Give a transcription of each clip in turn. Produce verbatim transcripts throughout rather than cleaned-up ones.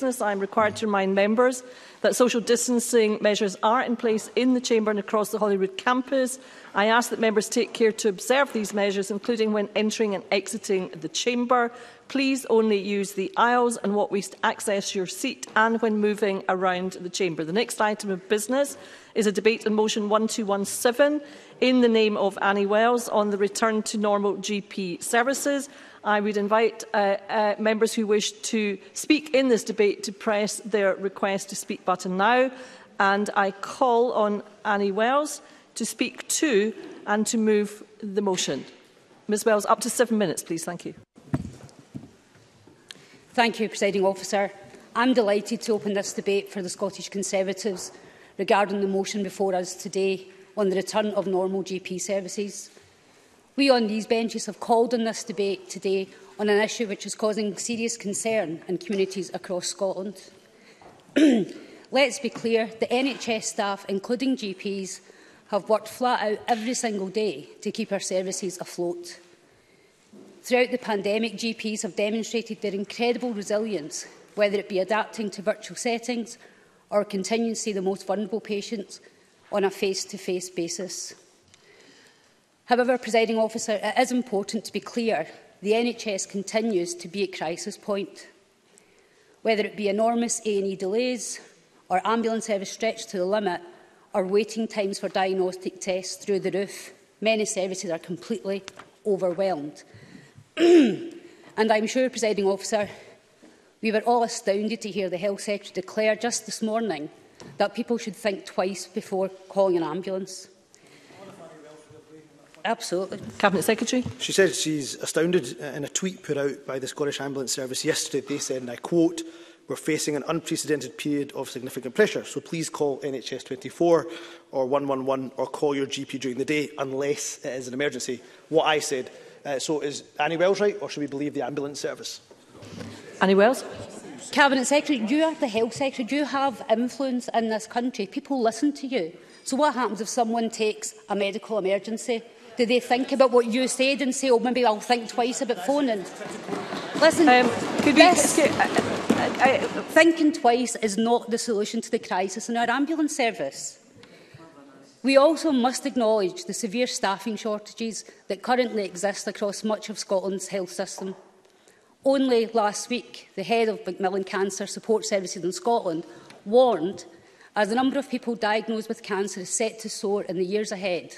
business, I am required to remind members that social distancing measures are in place in the Chamber and across the Holyrood campus. I ask that members take care to observe these measures, including when entering and exiting the Chamber. Please only use the aisles and walkways to access your seat and when moving around the Chamber. The next item of business is a debate on motion one two one seven in the name of Annie Wells on the return to normal G P services. I would invite uh, uh, members who wish to speak in this debate to press their request to speak button now. And I call on Annie Wells to speak to and to move the motion. Ms Wells, up to seven minutes, please. Thank you. Thank you, Presiding Officer. I am delighted to open this debate for the Scottish Conservatives regarding the motion before us today on the return of normal G P services. We on these benches have called on this debate today on an issue which is causing serious concern in communities across Scotland. Let's be clear, the N H S staff, including G Ps, have worked flat out every single day to keep our services afloat. Throughout the pandemic, G Ps have demonstrated their incredible resilience, whether it be adapting to virtual settings or continuing to see the most vulnerable patients on a face-to-face basis. However, Presiding Officer, it is important to be clear the N H S continues to be at crisis point. Whether it be enormous A and E delays or ambulance service stretched to the limit or waiting times for diagnostic tests through the roof, many services are completely overwhelmed. And I'm sure, Presiding Officer, we were all astounded to hear the Health Secretary declare just this morning that people should think twice before calling an ambulance. Absolutely. Cabinet Secretary. She said she's astounded in a tweet put out by the Scottish Ambulance Service yesterday. They said, and I quote, "We're facing an unprecedented period of significant pressure, so please call N H S twenty-four or one one one or call your G P during the day unless it is an emergency." What I said. Uh, so is Annie Wells right, or should we believe the ambulance service? Annie Wells. Cabinet Secretary, you are the Health Secretary. You have influence in this country. People listen to you. So what happens if someone takes a medical emergency? Do they think about what you said and say, oh, maybe I'll think twice about phoning? Listen, um, could this, we, uh, uh, uh, thinking twice is not the solution to the crisis in our ambulance service. We also must acknowledge the severe staffing shortages that currently exist across much of Scotland's health system. Only last week, the head of Macmillan Cancer Support Services in Scotland warned, as the number of people diagnosed with cancer is set to soar in the years ahead,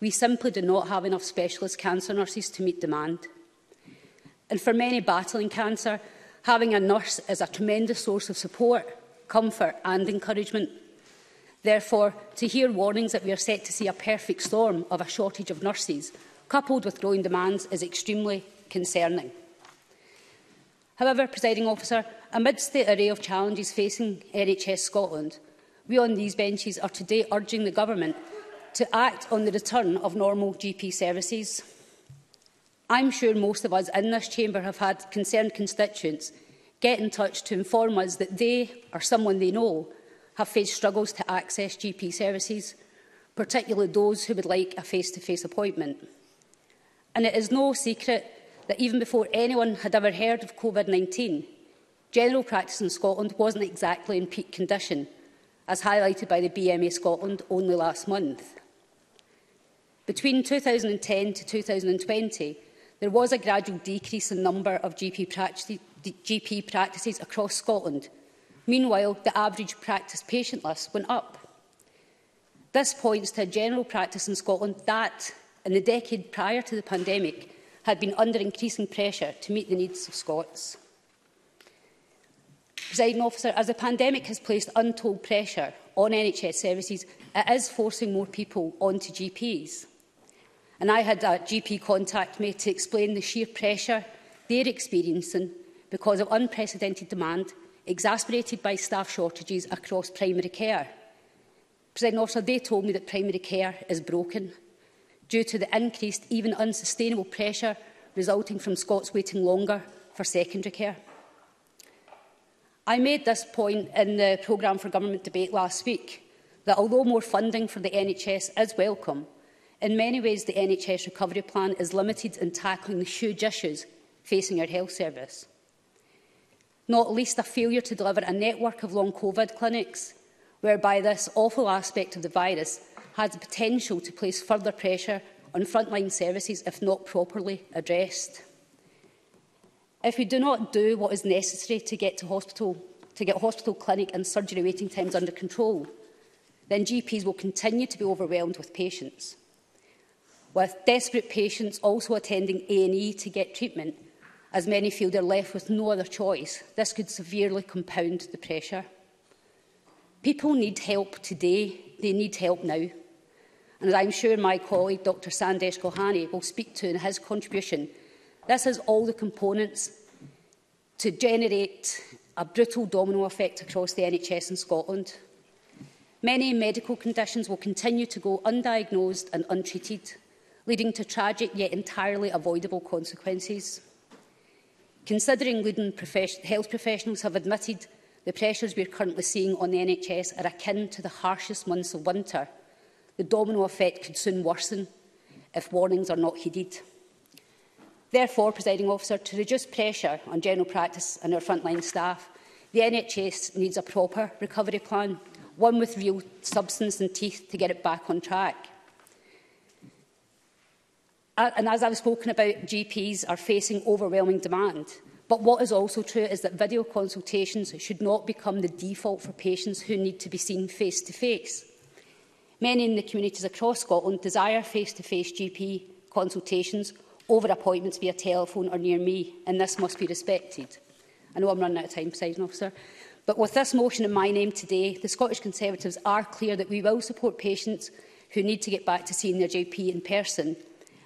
we simply do not have enough specialist cancer nurses to meet demand. And for many battling cancer, having a nurse is a tremendous source of support, comfort and encouragement. Therefore, to hear warnings that we are set to see a perfect storm of a shortage of nurses, coupled with growing demands, is extremely concerning. However, Presiding Officer, amidst the array of challenges facing N H S Scotland, we on these benches are today urging the Government to act on the return of normal G P services. I'm sure most of us in this chamber have had concerned constituents get in touch to inform us that they, or someone they know, have faced struggles to access G P services, particularly those who would like a face-to-face appointment. And it is no secret that even before anyone had ever heard of COVID nineteen, general practice in Scotland wasn't exactly in peak condition, as highlighted by the B M A Scotland only last month. Between two thousand ten to two thousand twenty, there was a gradual decrease in the number of G P, practice, G P practices across Scotland. Meanwhile, the average practice patient list went up. This points to a general practice in Scotland that, in the decade prior to the pandemic, had been under increasing pressure to meet the needs of Scots. Presiding Officer, as the pandemic has placed untold pressure on N H S services, it is forcing more people onto G Ps. And I had a G P contact me to explain the sheer pressure they are experiencing because of unprecedented demand, exacerbated by staff shortages across primary care. Presiding Officer, they told me that primary care is broken due to the increased, even unsustainable pressure resulting from Scots waiting longer for secondary care. I made this point in the programme for government debate last week, that although more funding for the N H S is welcome, in many ways the N H S recovery plan is limited in tackling the huge issues facing our health service. not least a failure to deliver a network of long COVID clinics, whereby this awful aspect of the virus has the potential to place further pressure on frontline services if not properly addressed. If we do not do what is necessary to get to hospital, to get hospital, clinic and surgery waiting times under control, then G Ps will continue to be overwhelmed with patients, with desperate patients also attending A and E to get treatment, as many feel they are left with no other choice. This could severely compound the pressure. People need help today. They need help now. And as I am sure my colleague, Doctor Sandesh Gulhani, will speak to in his contribution, this is all the components to generate a brutal domino effect across the N H S in Scotland. Many medical conditions will continue to go undiagnosed and untreated, leading to tragic yet entirely avoidable consequences. Considering leading profession- health professionals have admitted the pressures we are currently seeing on the N H S are akin to the harshest months of winter, the domino effect could soon worsen if warnings are not heeded. Therefore, Presiding Officer, to reduce pressure on general practice and our frontline staff, the N H S needs a proper recovery plan, one with real substance and teeth to get it back on track. And as I've spoken about, G Ps are facing overwhelming demand. But what is also true is that video consultations should not become the default for patients who need to be seen face-to-face. Many in the communities across Scotland desire face-to-face G P consultations over appointments via telephone or Near Me, and this must be respected. I know I'm running out of time, Presiding Officer. But with this motion in my name today, the Scottish Conservatives are clear that we will support patients who need to get back to seeing their G P in person.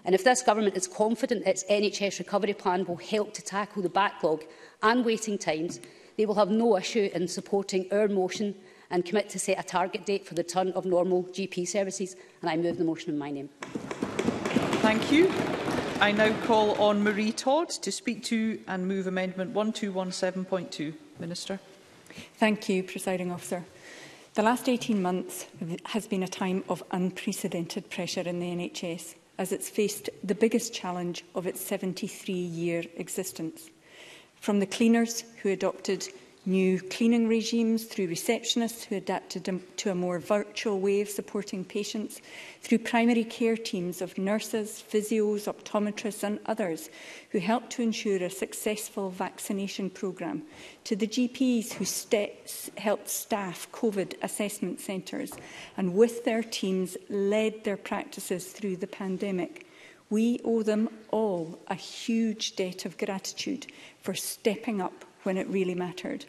And if this government is confident its N H S recovery plan will help to tackle the backlog and waiting times, they will have no issue in supporting our motion and commit to set a target date for the return of normal G P services. And I move the motion in my name. Thank you. I now call on Maree Todd to speak to and move amendment one two one seven point two. Minister. Thank you, Presiding Officer. The last eighteen months has been a time of unprecedented pressure in the N H S, as it's faced the biggest challenge of its seventy-three year existence. From the cleaners who adopted new cleaning regimes, through receptionists who adapted to a more virtual way of supporting patients, through primary care teams of nurses, physios, optometrists and others who helped to ensure a successful vaccination programme, to the G Ps who st- helped staff COVID assessment centres and with their teams led their practices through the pandemic. We owe them all a huge debt of gratitude for stepping up when it really mattered.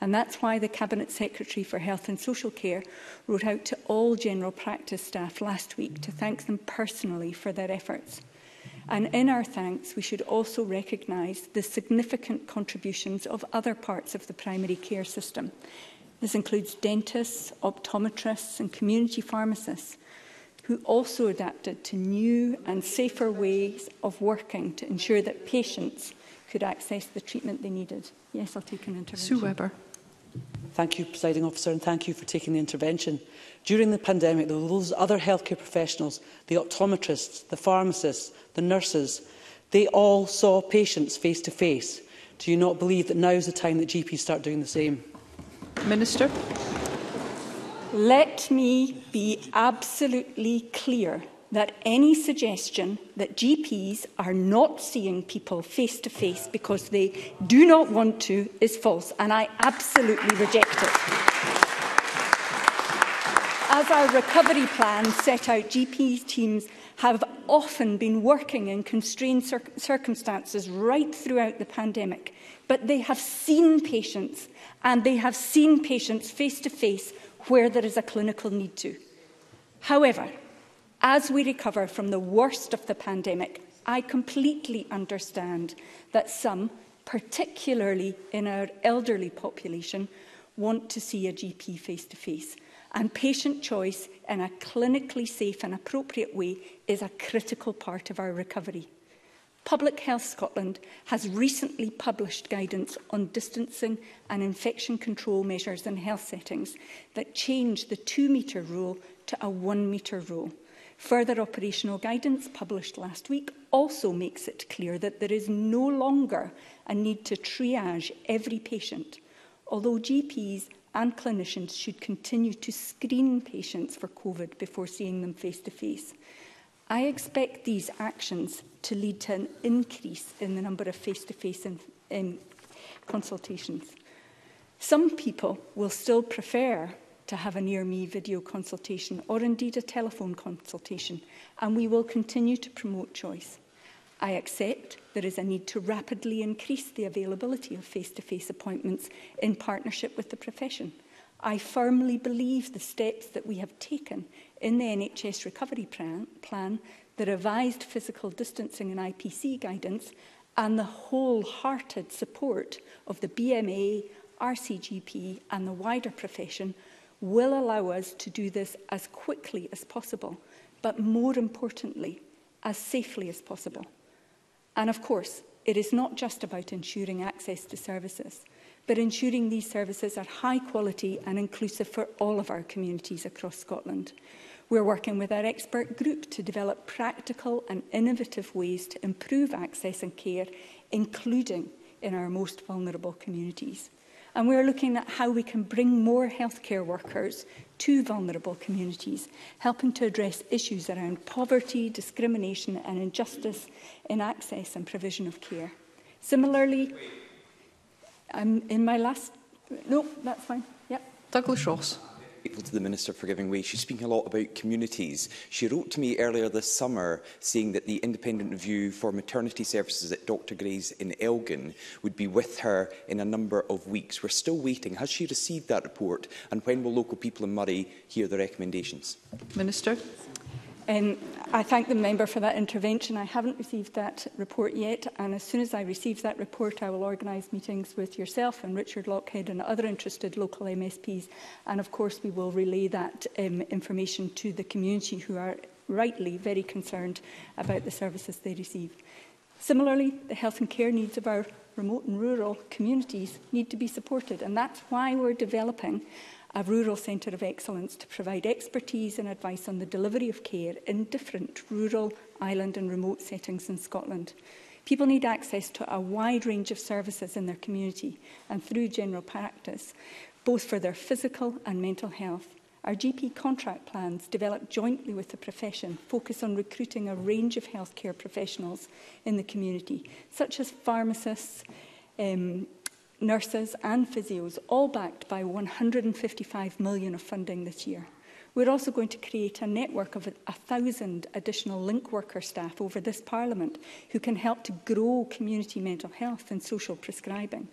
And that's why the Cabinet Secretary for Health and Social Care wrote out to all general practice staff last week to thank them personally for their efforts. And in our thanks, we should also recognise the significant contributions of other parts of the primary care system. This includes dentists, optometrists and community pharmacists, who also adapted to new and safer ways of working to ensure that patients could access the treatment they needed. Yes, I'll take an intervention. Sue Webber. Thank you, Presiding Officer, and thank you for taking the intervention. During the pandemic, though, those other healthcare professionals, the optometrists, the pharmacists, the nurses, they all saw patients face to face. Do you not believe that now is the time that G Ps start doing the same? Minister. Let me be absolutely clear that any suggestion that G Ps are not seeing people face-to-face because they do not want to is false, and I absolutely reject it. As our recovery plan set out, G P teams have often been working in constrained cir- circumstances right throughout the pandemic, but they have seen patients, and they have seen patients face-to-face where there is a clinical need to. However, as we recover from the worst of the pandemic, I completely understand that some, particularly in our elderly population, want to see a G P face-to-face. And patient choice in a clinically safe and appropriate way is a critical part of our recovery. Public Health Scotland has recently published guidance on distancing and infection control measures in health settings that change the two metre rule to a one metre rule. Further operational guidance published last week also makes it clear that there is no longer a need to triage every patient, although G Ps and clinicians should continue to screen patients for COVID before seeing them face to face. I expect these actions to lead to an increase in the number of face-to-face in, in consultations. Some people will still prefer to have a Near Me video consultation or indeed a telephone consultation, and we will continue to promote choice. I accept there is a need to rapidly increase the availability of face-to-face appointments in partnership with the profession. I firmly believe the steps that we have taken in the N H S recovery plan, the revised physical distancing and I P C guidance, and the wholehearted support of the B M A, R C G P and the wider profession will allow us to do this as quickly as possible, but more importantly, as safely as possible. And of course, it is not just about ensuring access to services, but ensuring these services are high quality and inclusive for all of our communities across Scotland. We're working with our expert group to develop practical and innovative ways to improve access and care, including in our most vulnerable communities. And we're looking at how we can bring more healthcare workers to vulnerable communities, helping to address issues around poverty, discrimination and injustice in access and provision of care. Similarly, I'm in my last... No, that's fine. Yep. Douglas Ross. To the Minister for giving way. She's speaking a lot about communities. She wrote to me earlier this summer saying that the independent review for maternity services at Doctor Gray's in Elgin would be with her in a number of weeks. We're still waiting. Has she received that report, and when will local people in Moray hear the recommendations? Minister. Um, I thank the member for that intervention. I haven't received that report yet, and as soon as I receive that report, I will organise meetings with yourself and Richard Lockhead and other interested local M S Ps, and of course we will relay that um, information to the community, who are rightly very concerned about the services they receive. Similarly, the health and care needs of our remote and rural communities need to be supported, and that's why we're developing a rural centre of excellence to provide expertise and advice on the delivery of care in different rural, island and remote settings in Scotland. People need access to a wide range of services in their community and through general practice, both for their physical and mental health. Our G P contract plans, developed jointly with the profession, focus on recruiting a range of healthcare professionals in the community, such as pharmacists, um, nurses and physios, all backed by one hundred and fifty-five million pounds of funding this year. We're also going to create a network of one thousand additional link worker staff over this Parliament who can help to grow community mental health and social prescribing.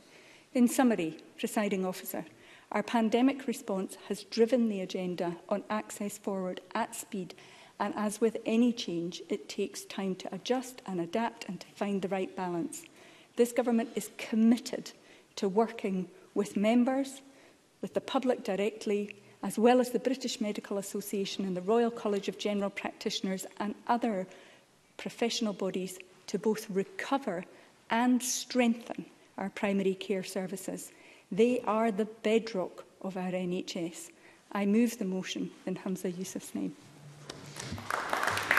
In summary, Presiding Officer, our pandemic response has driven the agenda on access forward at speed, and as with any change, it takes time to adjust and adapt and to find the right balance. This government is committed to working with members, with the public directly, as well as the British Medical Association and the Royal College of General Practitioners and other professional bodies to both recover and strengthen our primary care services. They are the bedrock of our N H S. I move the motion in Hamza Youssef's name.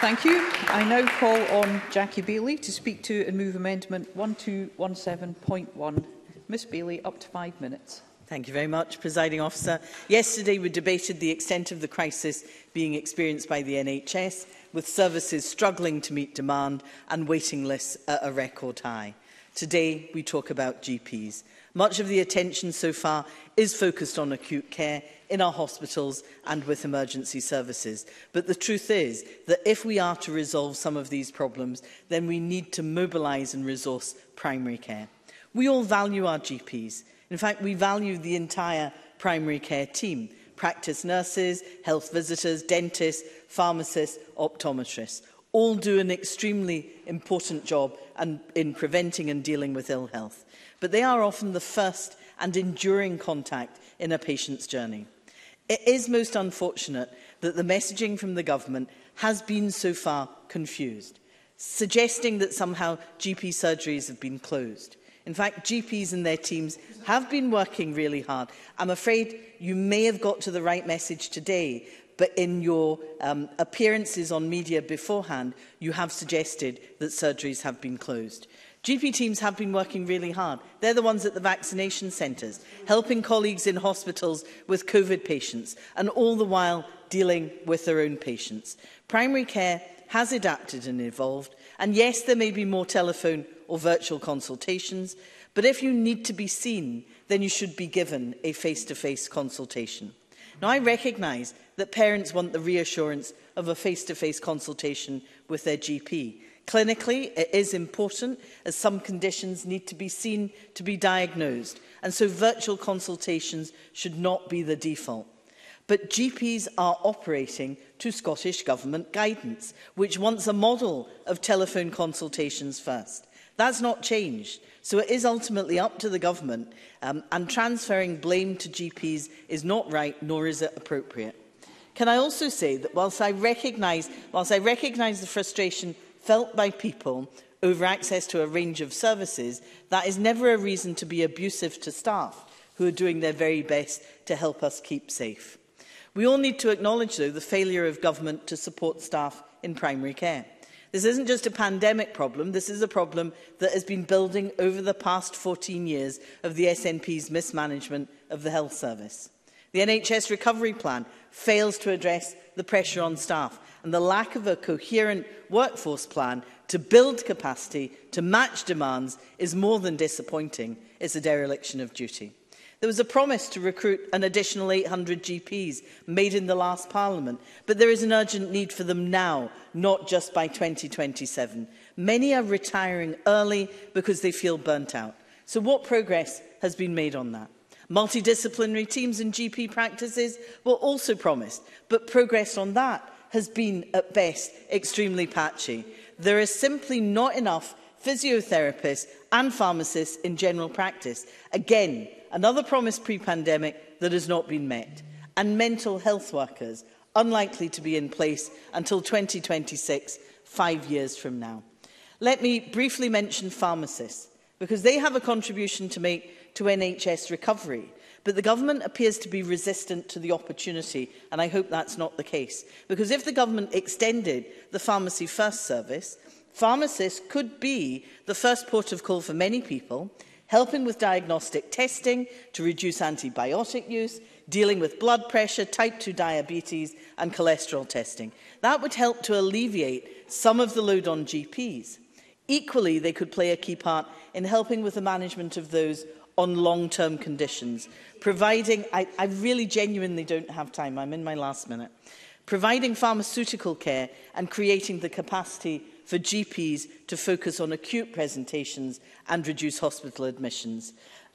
Thank you. I now call on Jackie Baillie to speak to and move amendment one two one seven point one. Miz Baillie, up to five minutes. Thank you very much, Presiding Officer. Yesterday we debated the extent of the crisis being experienced by the N H S, with services struggling to meet demand and waiting lists at a record high. Today we talk about G Ps. Much of the attention so far is focused on acute care in our hospitals and with emergency services. But the truth is that if we are to resolve some of these problems, then we need to mobilise and resource primary care. We all value our G Ps. In fact, we value the entire primary care team: practice nurses, health visitors, dentists, pharmacists, optometrists. All do an extremely important job in preventing and dealing with ill health. But they are often the first and enduring contact in a patient's journey. It is most unfortunate that the messaging from the government has been so far confused, suggesting that somehow G P surgeries have been closed. In fact, G Ps and their teams have been working really hard. I'm afraid you may have got to the right message today, but in your um, appearances on media beforehand, you have suggested that surgeries have been closed. G P teams have been working really hard. They're the ones at the vaccination centres, helping colleagues in hospitals with COVID patients, and all the while dealing with their own patients. Primary care has adapted and evolved, and yes, there may be more telephone or virtual consultations, but if you need to be seen, then you should be given a face-to-face consultation. Now, I recognise that parents want the reassurance of a face-to-face consultation with their G P. Clinically, it is important, as some conditions need to be seen to be diagnosed, and so virtual consultations should not be the default. But G Ps are operating to Scottish Government guidance, which wants a model of telephone consultations first. That's not changed, so it is ultimately up to the government, um, and transferring blame to G Ps is not right, nor is it appropriate. Can I also say that whilst I recognise, whilst I recognise the frustration felt by people over access to a range of services, that is never a reason to be abusive to staff who are doing their very best to help us keep safe. We all need to acknowledge, though, the failure of government to support staff in primary care. This isn't just a pandemic problem, this is a problem that has been building over the past fourteen years of the S N P's mismanagement of the health service. The N H S recovery plan fails to address the pressure on staff and the lack of a coherent workforce plan to build capacity to match demands is more than disappointing. It's a dereliction of duty. There was a promise to recruit an additional eight hundred G Ps made in the last Parliament, but there is an urgent need for them now, not just by twenty twenty-seven. Many are retiring early because they feel burnt out. So what progress has been made on that? Multidisciplinary teams and G P practices were also promised, but progress on that has been, at best, extremely patchy. There is simply not enough physiotherapists and pharmacists in general practice. Again, another promise pre-pandemic that has not been met, and mental health workers unlikely to be in place until twenty twenty-six, five years from now. Let me briefly mention pharmacists, because they have a contribution to make to N H S recovery, but the government appears to be resistant to the opportunity, and I hope that's not the case, because if the government extended the Pharmacy First service, pharmacists could be the first port of call for many people, helping with diagnostic testing to reduce antibiotic use, dealing with blood pressure, type two diabetes and cholesterol testing. That would help to alleviate some of the load on G Ps. Equally, they could play a key part in helping with the management of those on long-term conditions, providing, I, I really genuinely don't have time, I'm in my last minute, providing pharmaceutical care and creating the capacity for G Ps to focus on acute presentations and reduce hospital admissions.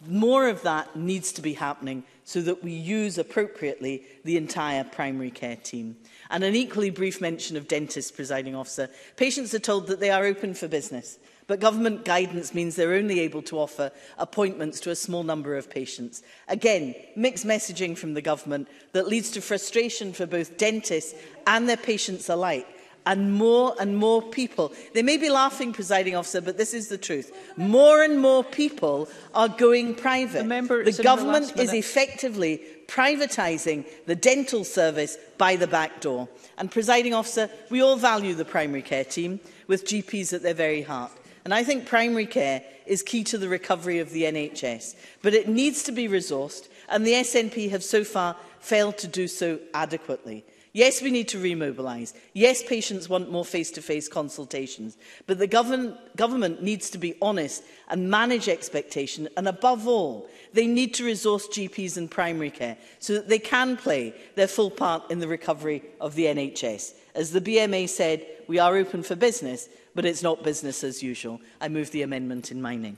More of that needs to be happening so that we use appropriately the entire primary care team. And an equally brief mention of dentists, presiding officer. Patients are told that they are open for business, but government guidance means they're only able to offer appointments to a small number of patients. Again, mixed messaging from the government that leads to frustration for both dentists and their patients alike. And more and more people, they may be laughing, presiding officer, but this is the truth. More and more people are going private. The government is effectively privatising the dental service by the back door. And presiding officer, we all value the primary care team with G Ps at their very heart. And I think primary care is key to the recovery of the N H S, but it needs to be resourced, and the S N P have so far failed to do so adequately. Yes, we need to remobilise. Yes, patients want more face-to-face consultations. But the govern government needs to be honest and manage expectation. And above all, they need to resource G Ps in primary care so that they can play their full part in the recovery of the N H S. As the B M A said, we are open for business, but it's not business as usual. I move the amendment in my name.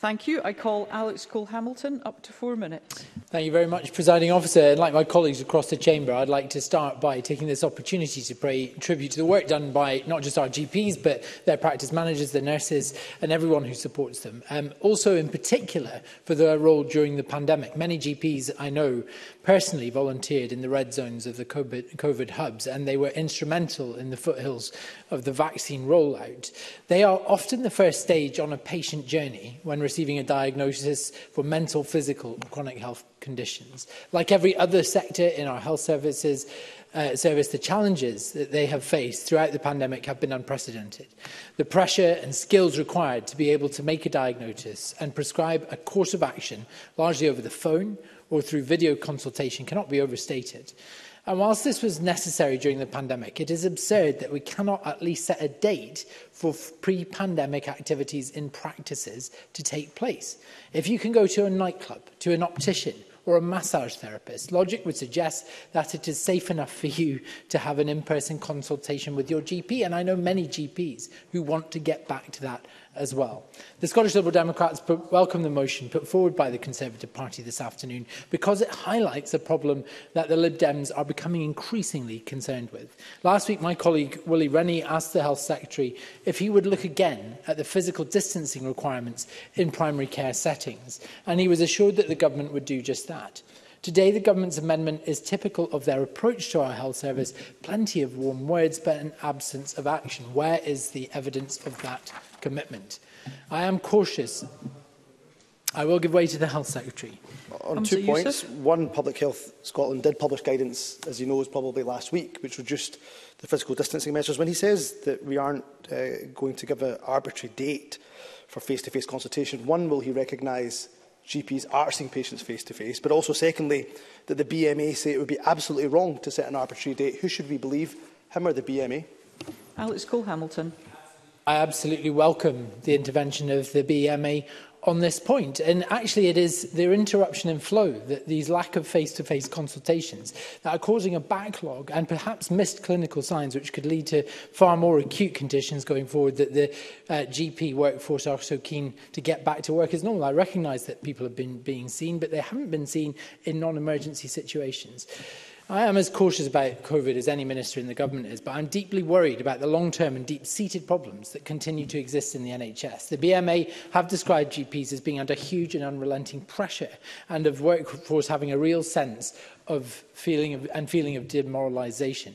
Thank you. I call Alex Cole-Hamilton up to four minutes. Thank you very much, presiding officer. And like my colleagues across the chamber, I'd like to start by taking this opportunity to pay tribute to the work done by not just our G Ps, but their practice managers, the nurses and everyone who supports them. Um, also, in particular, for their role during the pandemic. Many G Ps I know personally volunteered in the red zones of the COVID, COVID hubs, and they were instrumental in the foothills of the vaccine rollout. They are often the first stage on a patient journey when receiving a diagnosis for mental, physical or chronic health conditions. Like every other sector in our health services, Uh, service, the challenges that they have faced throughout the pandemic have been unprecedented. The pressure and skills required to be able to make a diagnosis and prescribe a course of action, largely over the phone or through video consultation, cannot be overstated. And whilst this was necessary during the pandemic, it is absurd that we cannot at least set a date for pre-pandemic activities in practices to take place. If you can go to a nightclub, to an optician, or a massage therapist, logic would suggest that it is safe enough for you to have an in-person consultation with your G P, and I know many G Ps who want to get back to that as well. The Scottish Liberal Democrats welcome the motion put forward by the Conservative Party this afternoon because it highlights a problem that the Lib Dems are becoming increasingly concerned with. Last week, my colleague Willie Rennie asked the Health Secretary if he would look again at the physical distancing requirements in primary care settings, and he was assured that the government would do just that. Today, the government's amendment is typical of their approach to our health service. Plenty of warm words, but an absence of action. Where is the evidence of that commitment? I am cautious. I will give way to the Health Secretary. On two points. One, Public Health Scotland did publish guidance, as you know, probably last week, which reduced the physical distancing measures. When he says that we aren't uh, going to give an arbitrary date for face-to-face consultation, one, will he recognise G Ps are seeing patients face-to-face, but also, secondly, that the B M A say it would be absolutely wrong to set an arbitrary date. Who should we believe, him or the B M A? Alex Cole-Hamilton. I absolutely welcome the intervention of the B M A on this point, and actually it is their interruption in flow, that these lack of face-to-face consultations that are causing a backlog and perhaps missed clinical signs which could lead to far more acute conditions going forward, that the uh, G P workforce are so keen to get back to work as normal. I recognise that people have been being seen, but they haven't been seen in non-emergency situations. I am as cautious about COVID as any minister in the government is, but I'm deeply worried about the long-term and deep-seated problems that continue to exist in the N H S. The B M A have described G Ps as being under huge and unrelenting pressure, and of workforce having a real sense of feeling of, and feeling of demoralisation.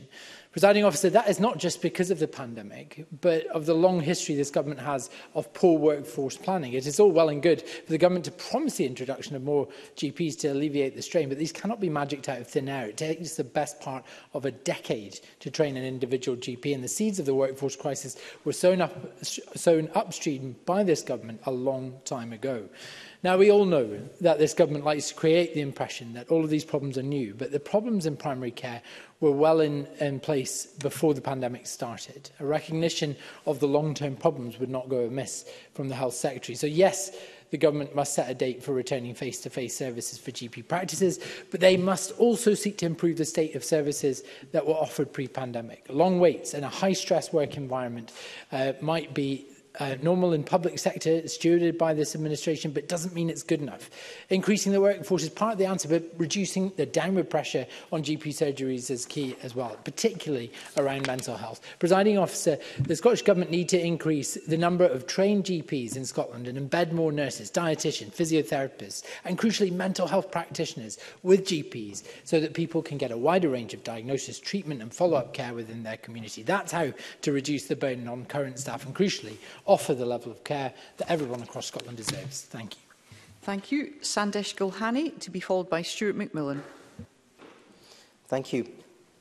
Presiding Officer, that is not just because of the pandemic, but of the long history this government has of poor workforce planning. It is all well and good for the government to promise the introduction of more G Ps to alleviate the strain, but these cannot be magicked out of thin air. It takes the best part of a decade to train an individual G P, and the seeds of the workforce crisis were sown, up, sown upstream by this government a long time ago. Now, we all know that this government likes to create the impression that all of these problems are new, but the problems in primary care were well in, in place before the pandemic started. A recognition of the long-term problems would not go amiss from the Health Secretary. So, yes, the government must set a date for returning face-to-face services for G P practices, but they must also seek to improve the state of services that were offered pre-pandemic. Long waits and a high-stress work environment uh, might be Uh, normal in public sector, stewarded by this administration, but doesn't mean it's good enough. Increasing the workforce is part of the answer, but reducing the downward pressure on G P surgeries is key as well, particularly around mental health. Presiding Officer, the Scottish Government need to increase the number of trained G Ps in Scotland and embed more nurses, dietitians, physiotherapists, and crucially mental health practitioners with G Ps, so that people can get a wider range of diagnosis, treatment and follow-up care within their community. That's how to reduce the burden on current staff and, crucially, offer the level of care that everyone across Scotland deserves. Thank you. Thank you. Sandesh Gulhani, to be followed by Stuart McMillan. Thank you.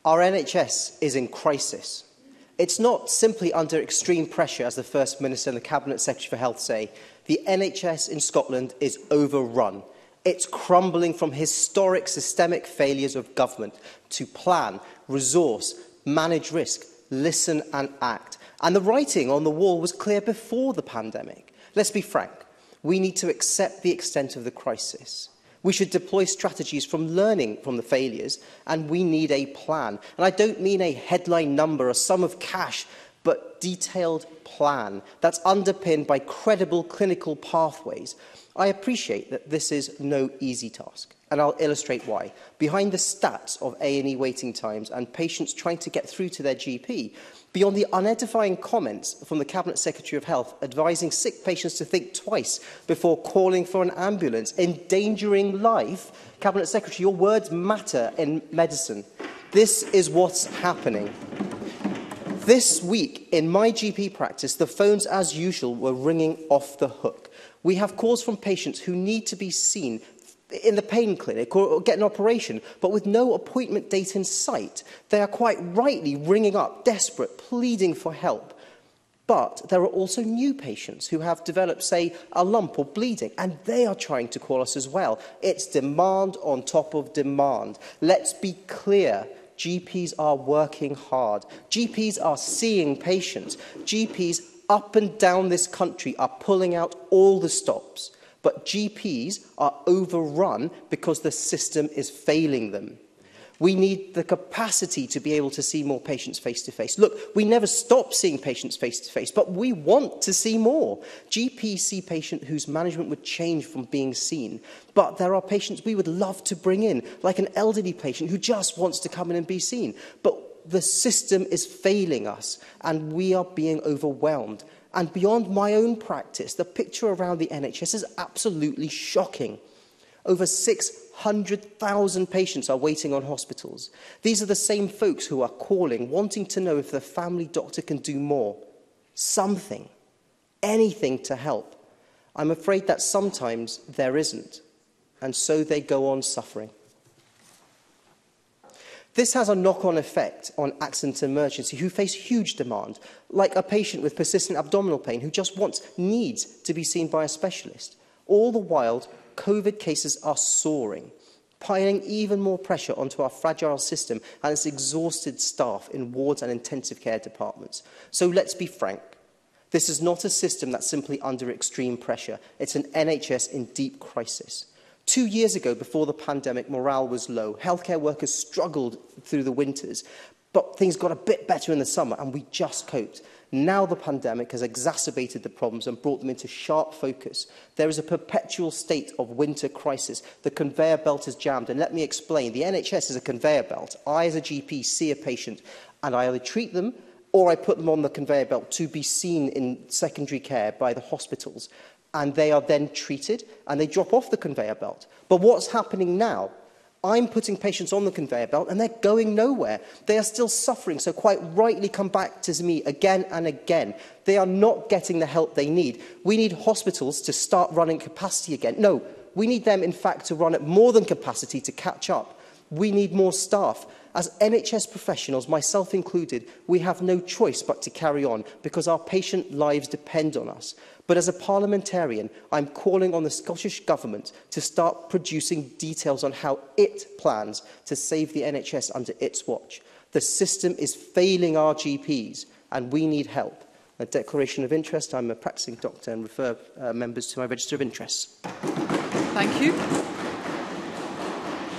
Our N H S is in crisis. It's not simply under extreme pressure, as the First Minister and the Cabinet Secretary for Health say. The N H S in Scotland is overrun. It's crumbling from historic systemic failures of government to plan, resource, manage risk, listen and act. And the writing on the wall was clear before the pandemic. Let's be frank. We need to accept the extent of the crisis. We should deploy strategies from learning from the failures, and we need a plan. And I don't mean a headline number or sum of cash, but detailed plan that's underpinned by credible clinical pathways. I appreciate that this is no easy task, and I'll illustrate why. Behind the stats of A and E waiting times and patients trying to get through to their G P, beyond the unedifying comments from the Cabinet Secretary of Health advising sick patients to think twice before calling for an ambulance, endangering life. Cabinet Secretary, your words matter in medicine. This is what's happening. This week, in my G P practice, the phones, as usual, were ringing off the hook. We have calls from patients who need to be seen in the pain clinic or get an operation, but with no appointment date in sight. They are quite rightly ringing up, desperate, pleading for help. But there are also new patients who have developed, say, a lump or bleeding, and they are trying to call us as well. It's demand on top of demand. Let's be clear. G Ps are working hard. G Ps are seeing patients. G Ps up and down this country are pulling out all the stops. But G Ps are overrun because the system is failing them. We need the capacity to be able to see more patients face-to-face. Look, we never stop seeing patients face-to-face, but we want to see more. G Ps see patients whose management would change from being seen. But there are patients we would love to bring in, like an elderly patient who just wants to come in and be seen. But the system is failing us, and we are being overwhelmed. And beyond my own practice, the picture around the N H S is absolutely shocking. Over six hundred thousand patients are waiting on hospitals. These are the same folks who are calling, wanting to know if their family doctor can do more. Something, anything to help. I'm afraid that sometimes there isn't, and so they go on suffering. This has a knock-on effect on accident and emergency, who face huge demand, like a patient with persistent abdominal pain who just wants, needs to be seen by a specialist. All the while, COVID cases are soaring, piling even more pressure onto our fragile system and its exhausted staff in wards and intensive care departments. So let's be frank. This is not a system that's simply under extreme pressure. It's an N H S in deep crisis. Two years ago, before the pandemic, morale was low. Healthcare workers struggled through the winters, but things got a bit better in the summer, and we just coped. Now the pandemic has exacerbated the problems and brought them into sharp focus. There is a perpetual state of winter crisis. The conveyor belt is jammed, and let me explain. The N H S is a conveyor belt. I, as a G P, see a patient, and I either treat them or I put them on the conveyor belt to be seen in secondary care by the hospitals. And they are then treated, and they drop off the conveyor belt. But what's happening now? I'm putting patients on the conveyor belt, and they're going nowhere. They are still suffering, so quite rightly come back to me again and again. They are not getting the help they need. We need hospitals to start running capacity again. No, we need them, in fact, to run at more than capacity to catch up. We need more staff. As N H S professionals, myself included, we have no choice but to carry on because our patient lives depend on us. But as a parliamentarian, I'm calling on the Scottish Government to start producing details on how it plans to save the N H S under its watch. The system is failing our G Ps, and we need help. A declaration of interest. I'm a practicing doctor and refer uh, members to my register of interests. Thank you.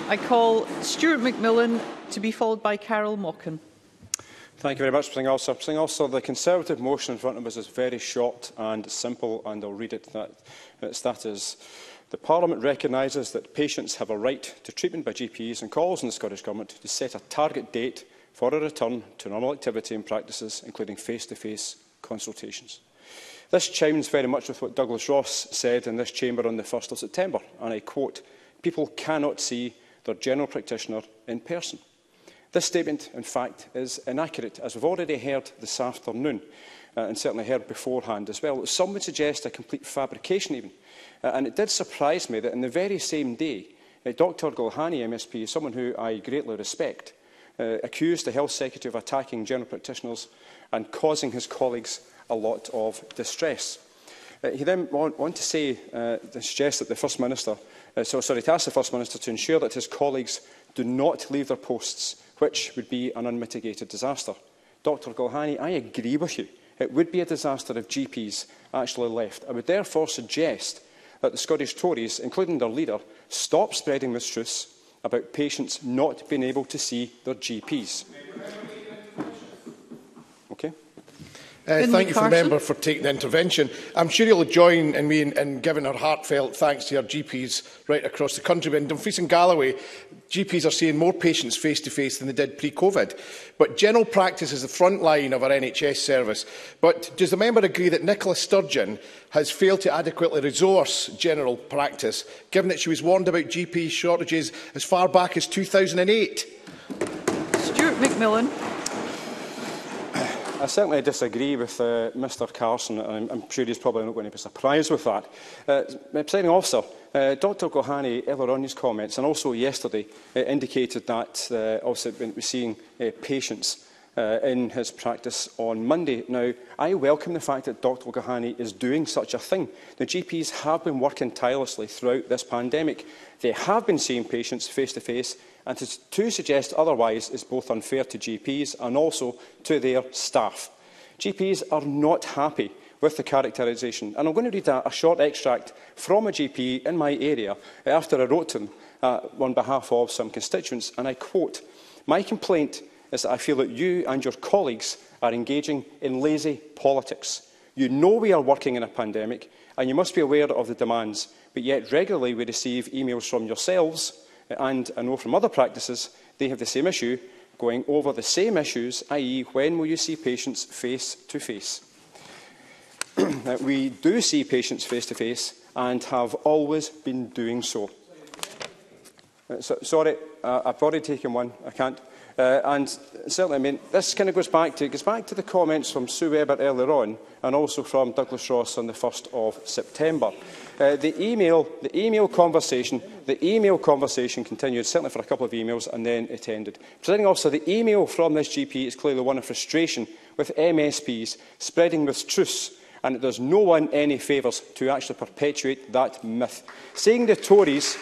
I call Stuart McMillan to be followed by Carol Mochan. Thank you very much, President Officer. President Officer, the Conservative motion in front of us is very short and simple, and I'll read it. That, that is, the Parliament recognises that patients have a right to treatment by G Ps and calls on the Scottish Government to set a target date for a return to normal activity and practices, including face-to-face consultations. This chimes very much with what Douglas Ross said in this chamber on the first of September, and I quote, "People cannot see their general practitioner in person." This statement, in fact, is inaccurate, as we've already heard this afternoon, uh, and certainly heard beforehand as well. Some would suggest a complete fabrication even. Uh, and it did surprise me that on the very same day, uh, Doctor Gulhani, M S P, someone who I greatly respect, uh, accused the Health Secretary of attacking general practitioners and causing his colleagues a lot of distress. Uh, he then went on to say, uh, to suggest that the First Minister, uh, so, sorry, to ask the First Minister to ensure that his colleagues do not leave their posts, which would be an unmitigated disaster. Doctor Gulhani, I agree with you. It would be a disaster if G Ps actually left. I would therefore suggest that the Scottish Tories, including their leader, stop spreading mistruths about patients not being able to see their G Ps. Okay. Uh, thank you for the member for taking the intervention. I'm sure he'll join in me in, in giving her heartfelt thanks to her G Ps right across the country. But in Dumfries and Galloway, G Ps are seeing more patients face-to-face than they did pre-COVID. But general practice is the front line of our N H S service. But does the member agree that Nicola Sturgeon has failed to adequately resource general practice, given that she was warned about G P shortages as far back as two thousand eight? Stuart McMillan. I certainly disagree with uh, Mr Carson, and I'm, I'm sure he's probably not going to be surprised with that. Uh, Presiding Officer, uh, Dr Gulhani, earlier on his comments, and also yesterday, uh, indicated that uh, obviously when we're seeing uh, patients Uh, in his practice on Monday. Now, I welcome the fact that Dr Gulhani is doing such a thing. The G Ps have been working tirelessly throughout this pandemic. They have been seeing patients face-to-face, and to, to suggest otherwise is both unfair to G Ps and also to their staff. G Ps are not happy with the characterisation, and I'm going to read a, a short extract from a G P in my area after I wrote to him uh, on behalf of some constituents, and I quote, "My complaint is that I feel that you and your colleagues are engaging in lazy politics. You know we are working in a pandemic, and you must be aware of the demands, but yet regularly we receive emails from yourselves, and I know from other practices they have the same issue, going over the same issues, that is when will you see patients face to face?" We do see patients face to face, and have always been doing so. so sorry, uh, I've already taken one, I can't. Uh, and certainly, I mean, this kind of goes back to, goes back to the comments from Sue Webber earlier on, and also from Douglas Ross on the first of September. Uh, the email, the email conversation, the email conversation continued, certainly for a couple of emails, and then it ended. Presenting also, the email from this G P is clearly one of frustration with M S Ps spreading this truce, and it does no one any favours to actually perpetuate that myth. Saying the Tories.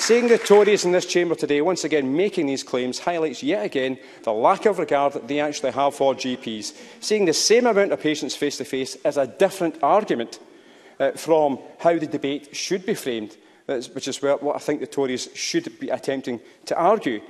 Seeing the Tories in this chamber today once again making these claims highlights yet again the lack of regard that they actually have for G Ps. Seeing the same amount of patients face-to-face is a different argument uh, from how the debate should be framed, which is what I think the Tories should be attempting to argue.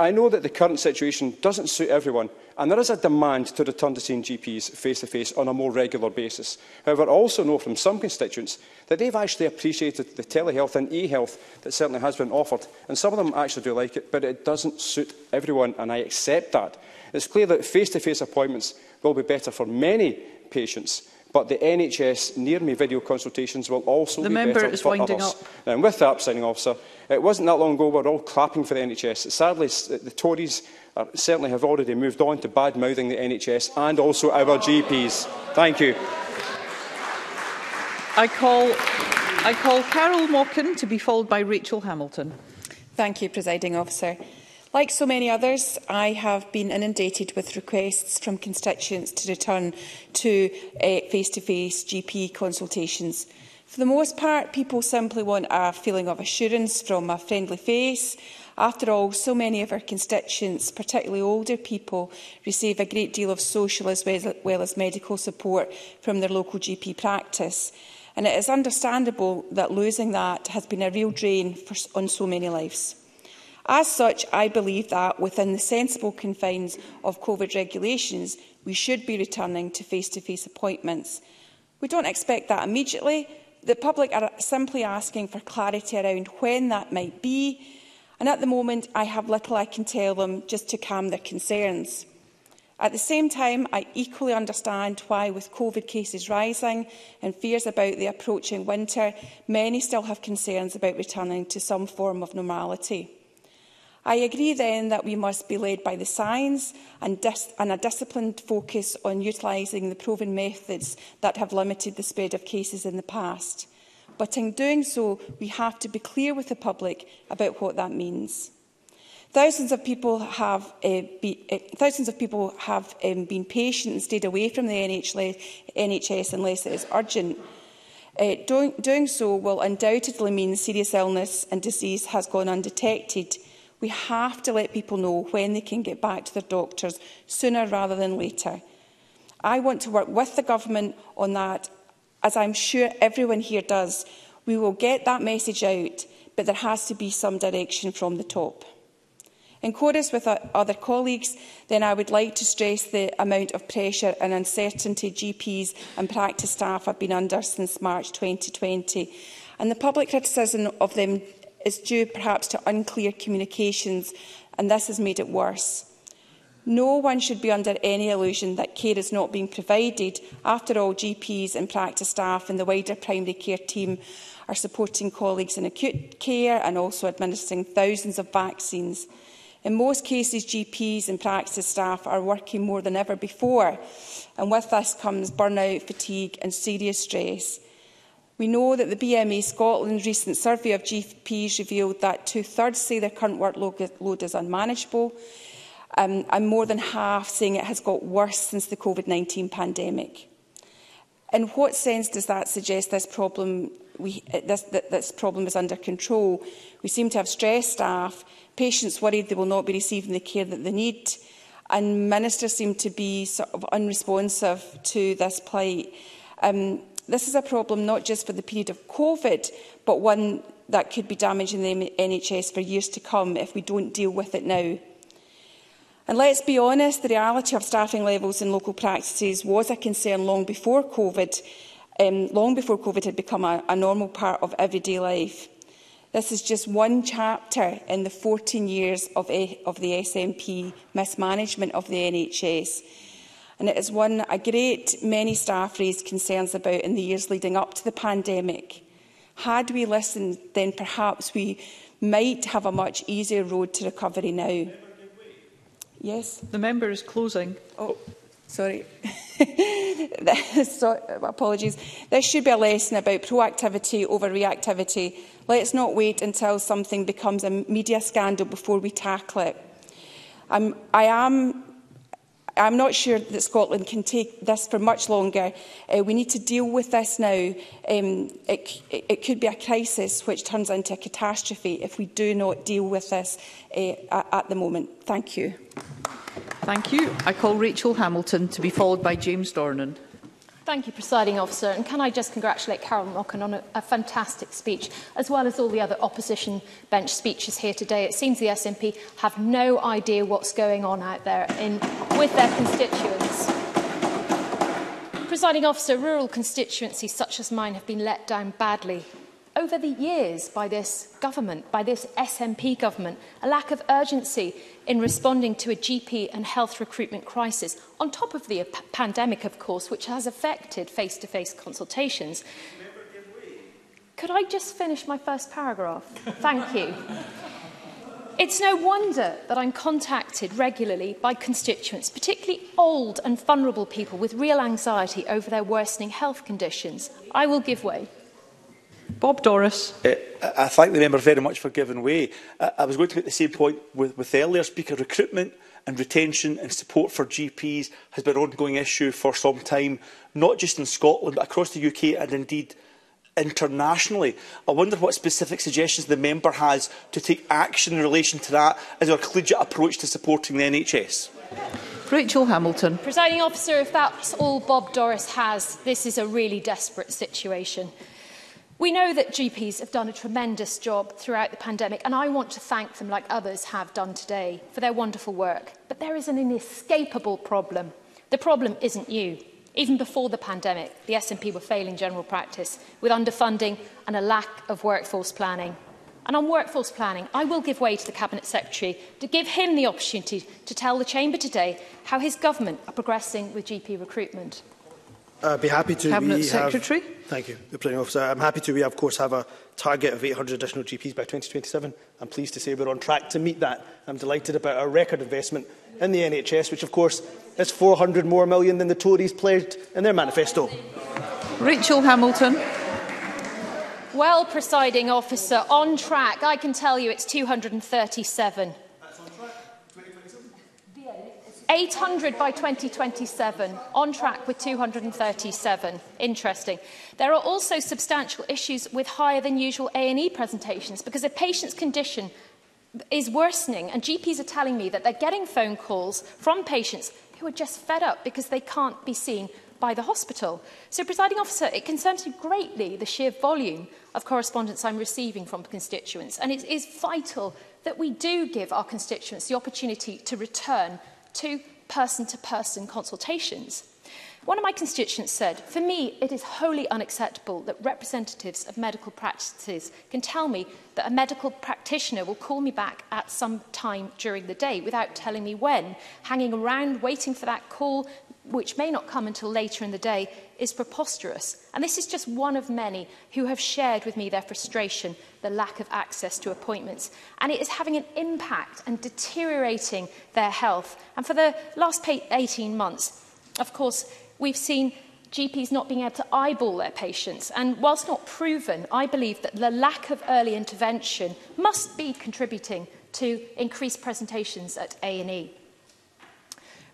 I know that the current situation doesn't suit everyone, and there is a demand to return to seeing G Ps face-to-face on a more regular basis. However, I also know from some constituents that they've actually appreciated the telehealth and e-health that certainly has been offered, and some of them actually do like it, but it doesn't suit everyone, and I accept that. It's clear that face-to-face appointments will be better for many patients, but the N H S Near Me video consultations will also the be better for others. Up. Now, and with that, Presiding Officer, it wasn't that long ago we were all clapping for the N H S. Sadly, the Tories are, certainly have already moved on to bad-mouthing the N H S and also our G Ps. Thank you. I call, I call Carol Mochan to be followed by Rachel Hamilton. Thank you, Presiding Officer. Like so many others, I have been inundated with requests from constituents to return to face-to-face uh, G P consultations. For the most part, people simply want a feeling of assurance from a friendly face. After all, so many of our constituents, particularly older people, receive a great deal of social as well as medical support from their local G P practice. And it is understandable that losing that has been a real drain for, on so many lives. As such, I believe that, within the sensible confines of COVID regulations, we should be returning to face-to-face appointments. We don't expect that immediately. The public are simply asking for clarity around when that might be, and at the moment I have little I can tell them just to calm their concerns. At the same time, I equally understand why, with COVID cases rising and fears about the approaching winter, many still have concerns about returning to some form of normality. I agree then that we must be led by the science and, dis and a disciplined focus on utilising the proven methods that have limited the spread of cases in the past. But in doing so, we have to be clear with the public about what that means. Thousands of people have, uh, be, uh, thousands of people have um, been patient and stayed away from the N H S unless it is urgent. Uh, doing, doing so will undoubtedly mean serious illness and disease has gone undetected. We have to let people know when they can get back to their doctors, sooner rather than later. I want to work with the government on that, as I'm sure everyone here does. We will get that message out, but there has to be some direction from the top. In chorus with other colleagues, then I would like to stress the amount of pressure and uncertainty G Ps and practice staff have been under since March twenty twenty, and the public criticism of them is due perhaps to unclear communications, and this has made it worse. No one should be under any illusion that care is not being provided. After all, G Ps and practice staff and the wider primary care team are supporting colleagues in acute care and also administering thousands of vaccines. In most cases, G Ps and practice staff are working more than ever before, and with this comes burnout, fatigue and serious stress. We know that the B M A Scotland recent survey of G Ps revealed that two-thirds say their current workload is unmanageable, um, and more than half saying it has got worse since the COVID nineteen pandemic. In what sense does that suggest this problem, we, this, that this problem is under control? We seem to have stressed staff, patients worried they will not be receiving the care that they need, and ministers seem to be sort of unresponsive to this plight. Um, This is a problem not just for the period of COVID, but one that could be damaging the N H S for years to come if we don't deal with it now. And let's be honest, the reality of staffing levels in local practices was a concern long before COVID, um, long before COVID had become a, a normal part of everyday life. This is just one chapter in the fourteen years of, a, of the S N P mismanagement of the N H S. And it is one a great many staff raised concerns about in the years leading up to the pandemic. Had we listened, then perhaps we might have a much easier road to recovery now. Yes? The member is closing. Oh, sorry. so, apologies. This should be a lesson about proactivity over reactivity. Let's not wait until something becomes a media scandal before we tackle it. Um, I am... I'm not sure that Scotland can take this for much longer. Uh, we need to deal with this now. Um, it, it, it could be a crisis which turns into a catastrophe if we do not deal with this uh, at the moment. Thank you. Thank you. I call Rachel Hamilton to be followed by James Dornan. Thank you, Presiding Officer, and can I just congratulate Carol Mochan on a, a fantastic speech, as well as all the other opposition bench speeches here today. It seems the S N P have no idea what's going on out there in, with their constituents. Presiding Officer, rural constituencies such as mine have been let down badly over the years by this government, by this S N P government, a lack of urgency in responding to a G P and health recruitment crisis, on top of the pandemic, of course, which has affected face-to-face consultations. Could I just finish my first paragraph? Thank you. It's no wonder that I'm contacted regularly by constituents, particularly old and vulnerable people with real anxiety over their worsening health conditions. I will give way. Bob Doris. Uh, I thank the member very much for giving way. I, I was going to make the same point with, with the earlier speaker. Recruitment and retention and support for G Ps has been an ongoing issue for some time, not just in Scotland, but across the U K and indeed internationally. I wonder what specific suggestions the member has to take action in relation to that as our collegiate approach to supporting the N H S. Rachel Hamilton. Presiding Officer, if that's all Bob Doris has, this is a really desperate situation. We know that G Ps have done a tremendous job throughout the pandemic, and I want to thank them, like others have done today, for their wonderful work. But there is an inescapable problem. The problem isn't new. Even before the pandemic, the S N P were failing general practice, with underfunding and a lack of workforce planning. And on workforce planning, I will give way to the Cabinet Secretary to give him the opportunity to tell the Chamber today how his government are progressing with G P recruitment. I'd be happy to. Cabinet Secretary. Have, thank you, the Presiding Officer. I'm happy to. We, of course, have a target of eight hundred additional G Ps by twenty twenty-seven. I'm pleased to say we're on track to meet that. I'm delighted about our record investment in the N H S, which, of course, is four hundred more million than the Tories pledged in their manifesto. Rachel Hamilton. Well, Presiding Officer, on track. I can tell you it's two hundred thirty-seven. That's on track. eight hundred by twenty twenty-seven, on track with two hundred thirty-seven. Interesting. There are also substantial issues with higher than usual A and E presentations, because a patient's condition is worsening, and G Ps are telling me that they're getting phone calls from patients who are just fed up because they can't be seen by the hospital. So, Presiding Officer, it concerns me greatly the sheer volume of correspondence I'm receiving from constituents, and it is vital that we do give our constituents the opportunity to return to person-to-person consultations. One of my constituents said, for me, it is wholly unacceptable that representatives of medical practices can tell me that a medical practitioner will call me back at some time during the day without telling me when, hanging around waiting for that call, which may not come until later in the day, is preposterous. And this is just one of many who have shared with me their frustration, the lack of access to appointments. And it is having an impact and deteriorating their health. And for the last eighteen months, of course, we've seen G Ps not being able to eyeball their patients. And whilst not proven, I believe that the lack of early intervention must be contributing to increased presentations at A and E.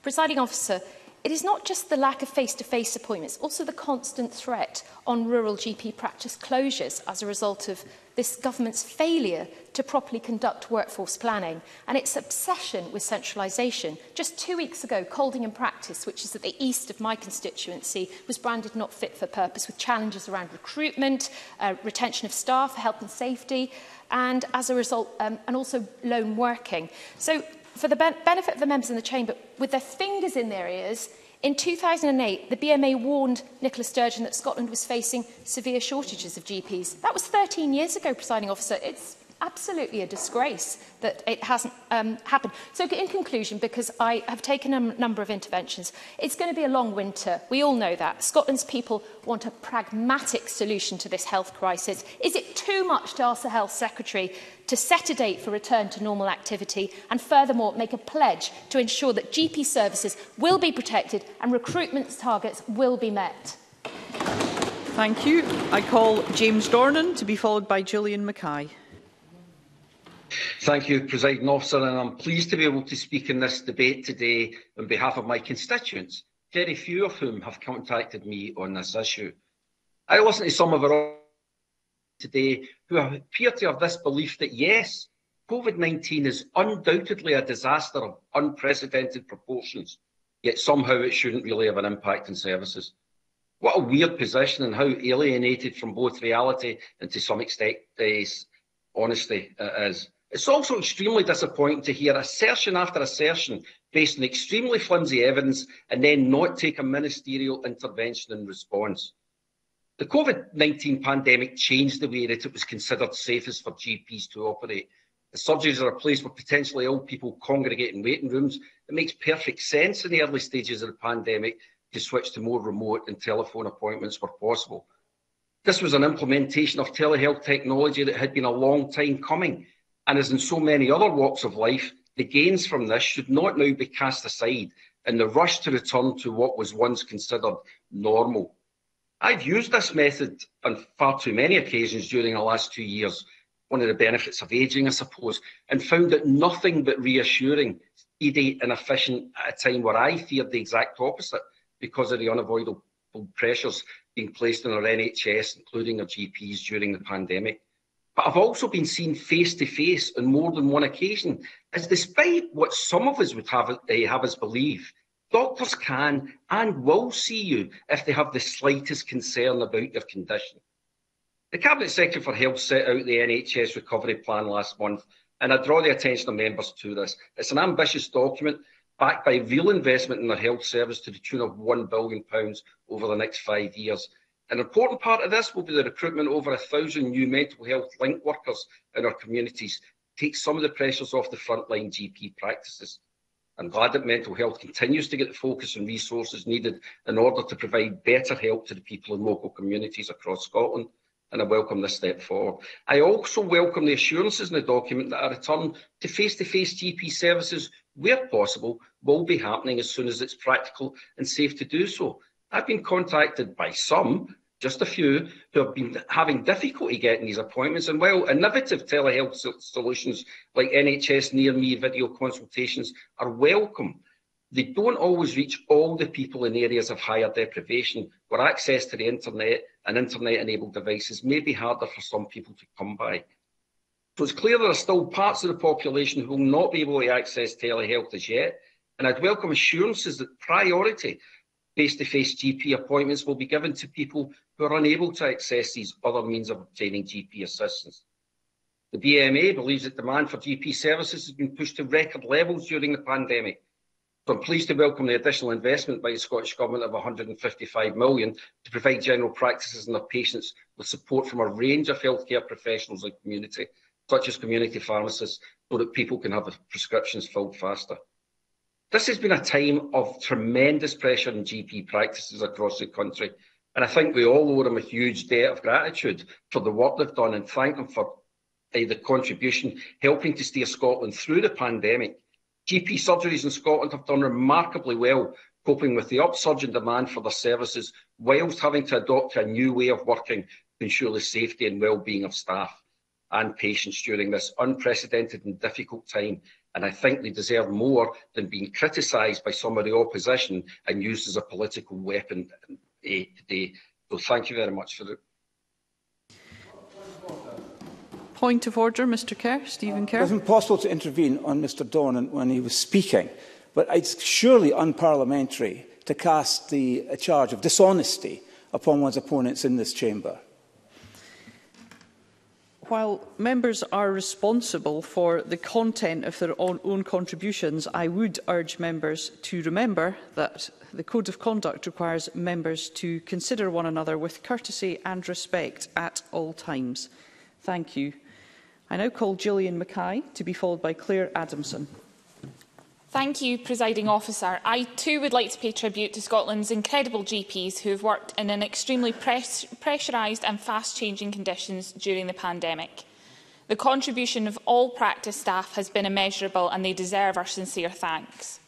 Presiding Officer, it is not just the lack of face-to-face appointments, also the constant threat on rural G P practice closures as a result of this government's failure to properly conduct workforce planning and its obsession with centralisation. Just two weeks ago, Coldingham Practice, which is at the east of my constituency, was branded not fit for purpose with challenges around recruitment, uh, retention of staff, health and safety, and as a result, um, and also lone working. So, for the ben- benefit of the members in the chamber, with their fingers in their ears, in two thousand eight, the B M A warned Nicola Sturgeon that Scotland was facing severe shortages of G Ps. That was thirteen years ago, Presiding Officer. It's absolutely a disgrace that it hasn't um, happened. So in conclusion, because I have taken a number of interventions, it's going to be a long winter. We all know that. Scotland's people want a pragmatic solution to this health crisis. Is it too much to ask the Health Secretary to set a date for return to normal activity and furthermore make a pledge to ensure that G P services will be protected and recruitment targets will be met? Thank you. I call James Dornan to be followed by Gillian Mackay. Thank you, Presiding Officer, and I'm pleased to be able to speak in this debate today on behalf of my constituents, very few of whom have contacted me on this issue. I listen to some of our today who appear to have this belief that, yes, COVID nineteen is undoubtedly a disaster of unprecedented proportions, yet somehow it shouldn't really have an impact on services. What a weird position, and how alienated from both reality and to some extent uh, honesty it is. It's also extremely disappointing to hear assertion after assertion based on extremely flimsy evidence and then not take a ministerial intervention in response. The COVID nineteen pandemic changed the way that it was considered safest for G Ps to operate. The surgeries are a place where potentially ill people congregate in waiting rooms. It makes perfect sense in the early stages of the pandemic to switch to more remote and telephone appointments where possible. This was an implementation of telehealth technology that had been a long time coming. And as in so many other walks of life, the gains from this should not now be cast aside in the rush to return to what was once considered normal. I've used this method on far too many occasions during the last two years, one of the benefits of ageing, I suppose, and found it nothing but reassuring, speedy and efficient at a time where I feared the exact opposite because of the unavoidable pressures being placed on our N H S, including our G Ps during the pandemic. But I've also been seen face to face on more than one occasion, as despite what some of us would have, uh, have us believe, doctors can and will see you if they have the slightest concern about your condition. The Cabinet Secretary for Health set out the N H S recovery plan last month, and I draw the attention of members to this. It's an ambitious document, backed by real investment in their health service to the tune of one billion pounds over the next five years. An important part of this will be the recruitment of over one thousand new mental health link workers in our communities to take some of the pressures off the frontline G P practices. I'm glad that mental health continues to get the focus and resources needed in order to provide better help to the people in local communities across Scotland, and I welcome this step forward. I also welcome the assurances in the document that a return to face-to-face G P services, where possible, will be happening as soon as it's practical and safe to do so. I've been contacted by some, just a few, who have been having difficulty getting these appointments, and while innovative telehealth solutions like N H S Near Me video consultations are welcome, they don't always reach all the people in areas of higher deprivation, where access to the internet and internet-enabled devices may be harder for some people to come by. So it's clear there are still parts of the population who will not be able to access telehealth as yet, and I'd welcome assurances that priority face-to-face G P appointments will be given to people who are unable to access these other means of obtaining G P assistance. The B M A believes that demand for G P services has been pushed to record levels during the pandemic. So I'm pleased to welcome the additional investment by the Scottish Government of one hundred fifty-five million pounds to provide general practices and their patients with support from a range of healthcare professionals and community, such as community pharmacists, so that people can have prescriptions filled faster. This has been a time of tremendous pressure in G P practices across the country, and I think we all owe them a huge debt of gratitude for the work they've done and thank them for uh, the contribution helping to steer Scotland through the pandemic. G P surgeries in Scotland have done remarkably well coping with the upsurge in demand for their services whilst having to adopt a new way of working to ensure the safety and well-being of staff and patients during this unprecedented and difficult time, and I think they deserve more than being criticised by some of the opposition and used as a political weapon today. So thank you very much for that. Point of order, Mr Kerr, Stephen Kerr. It was impossible to intervene on Mr Dornan when he was speaking, but it's surely unparliamentary to cast the charge of dishonesty upon one's opponents in this chamber. While members are responsible for the content of their own, own contributions, I would urge members to remember that the Code of Conduct requires members to consider one another with courtesy and respect at all times. Thank you. I now call Gillian Mackay to be followed by Claire Adamson. Thank you, Presiding Officer. I too would like to pay tribute to Scotland's incredible G Ps who have worked in an extremely press pressurised and fast-changing conditions during the pandemic. The contribution of all practice staff has been immeasurable and they deserve our sincere thanks.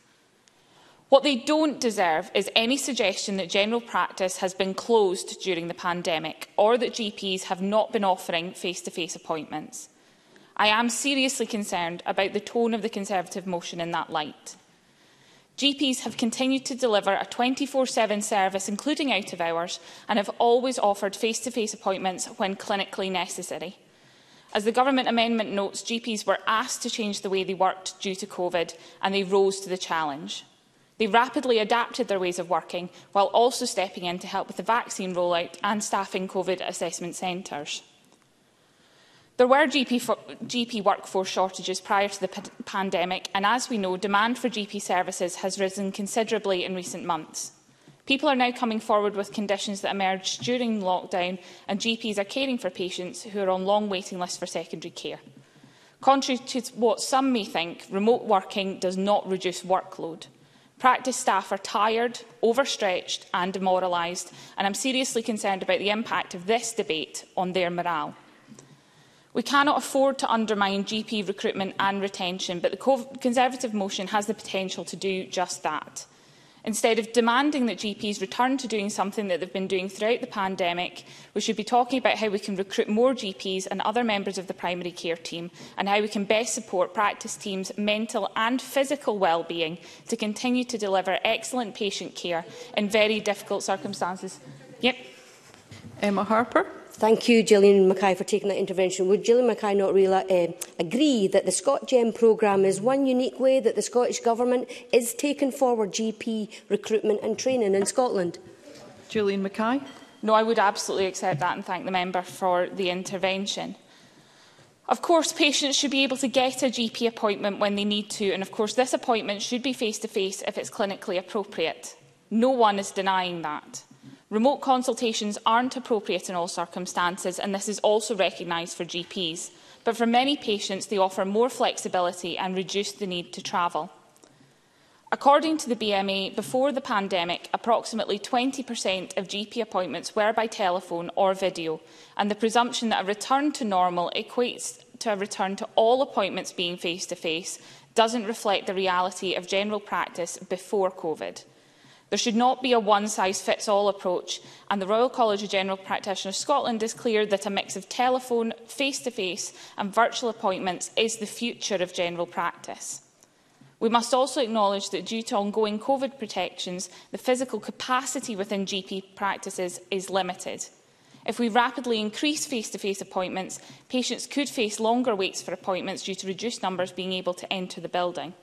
What they don't deserve is any suggestion that general practice has been closed during the pandemic or that G Ps have not been offering face-to-face appointments. I am seriously concerned about the tone of the Conservative motion in that light. G Ps have continued to deliver a twenty-four seven service, including out of hours, and have always offered face-to-face appointments when clinically necessary. As the Government amendment notes, G Ps were asked to change the way they worked due to COVID, and they rose to the challenge. They rapidly adapted their ways of working, while also stepping in to help with the vaccine rollout and staffing COVID assessment centres. There were G P, G P workforce shortages prior to the pandemic, and as we know, demand for G P services has risen considerably in recent months. People are now coming forward with conditions that emerged during lockdown, and G Ps are caring for patients who are on long waiting lists for secondary care. Contrary to what some may think, remote working does not reduce workload. Practice staff are tired, overstretched and demoralised, and I'm seriously concerned about the impact of this debate on their morale. We cannot afford to undermine G P recruitment and retention, but the Conservative motion has the potential to do just that. Instead of demanding that G Ps return to doing something that they've been doing throughout the pandemic, we should be talking about how we can recruit more G Ps and other members of the primary care team, and how we can best support practice teams' mental and physical well-being to continue to deliver excellent patient care in very difficult circumstances. Yep. Emma Harper. Thank you, Gillian Mackay, for taking that intervention. Would Gillian Mackay not reala- uh, agree that the ScotGem programme is one unique way that the Scottish Government is taking forward G P recruitment and training in Scotland? Gillian Mackay. No, I would absolutely accept that and thank the member for the intervention. Of course, patients should be able to get a G P appointment when they need to, and of course this appointment should be face-to-face if it's clinically appropriate. No one is denying that. Remote consultations aren't appropriate in all circumstances, and this is also recognised for G Ps. But for many patients, they offer more flexibility and reduce the need to travel. According to the B M A, before the pandemic, approximately twenty percent of G P appointments were by telephone or video, and the presumption that a return to normal equates to a return to all appointments being face-to-face doesn't reflect the reality of general practice before COVID. There should not be a one-size-fits-all approach, and the Royal College of General Practitioners Scotland is clear that a mix of telephone, face-to-face and virtual appointments is the future of general practice. We must also acknowledge that due to ongoing COVID protections, the physical capacity within G P practices is limited. If we rapidly increase face-to-face appointments, patients could face longer waits for appointments due to reduced numbers being able to enter the building.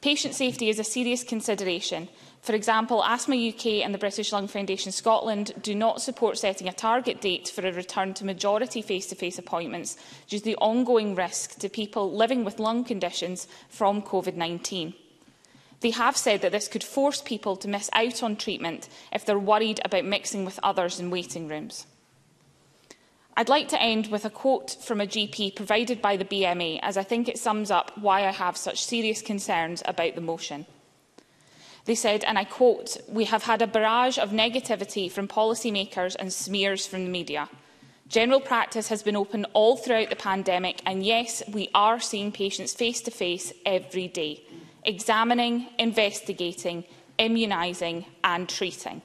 Patient safety is a serious consideration. For example, Asthma U K and the British Lung Foundation Scotland do not support setting a target date for a return to majority face-to-face appointments due to the ongoing risk to people living with lung conditions from COVID nineteen. They have said that this could force people to miss out on treatment if they're worried about mixing with others in waiting rooms. I'd like to end with a quote from a G P provided by the B M A, as I think it sums up why I have such serious concerns about the motion. They said, and I quote, "We have had a barrage of negativity from policymakers and smears from the media. General practice has been open all throughout the pandemic, and yes, we are seeing patients face to face every day, examining, investigating, immunising and treating.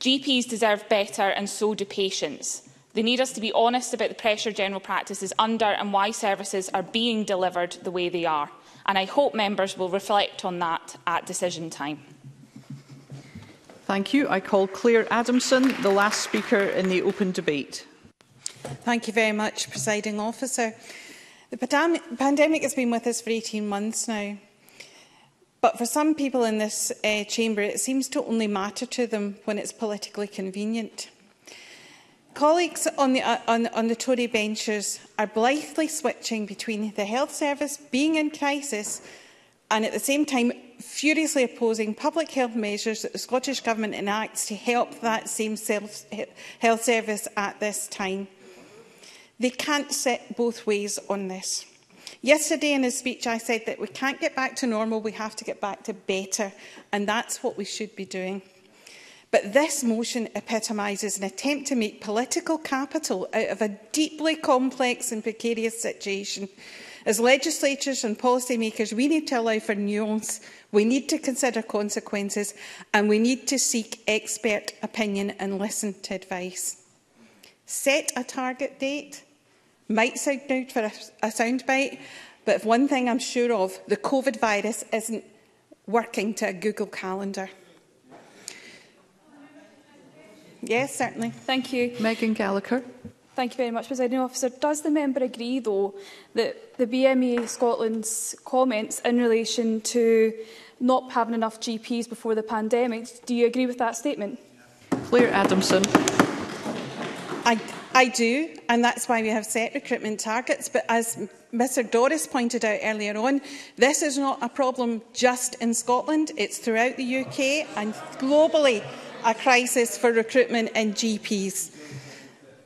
G Ps deserve better, and so do patients. They need us to be honest about the pressure general practice is under and why services are being delivered the way they are. And I hope members will reflect on that at decision time." Thank you. I call Claire Adamson, the last speaker in the open debate. Thank you very much, Presiding Officer. The pandemic has been with us for eighteen months now. But for some people in this uh, chamber, it seems to only matter to them when it's politically convenient. Colleagues on the, uh, on, on the Tory benches are blithely switching between the health service being in crisis and at the same time furiously opposing public health measures that the Scottish Government enacts to help that same self, health service at this time. They can't sit both ways on this. Yesterday in his speech I said that we can't get back to normal, we have to get back to better, and that's what we should be doing. But this motion epitomises an attempt to make political capital out of a deeply complex and precarious situation. As legislators and policymakers, we need to allow for nuance, we need to consider consequences, and we need to seek expert opinion and listen to advice. Set a target date might sound good for a, a soundbite, but if one thing I'm sure of, the COVID virus isn't working to a Google Calendar. Yes, certainly. Thank you. Megan Gallagher. Thank you very much, Presiding Officer. Does the member agree, though, that the B M A Scotland's comments in relation to not having enough G Ps before the pandemic, do you agree with that statement? Claire Adamson. I, I do, and that's why we have set recruitment targets. But as Mr Doris pointed out earlier on, this is not a problem just in Scotland. It's throughout the U K and globally a crisis for recruitment in G Ps.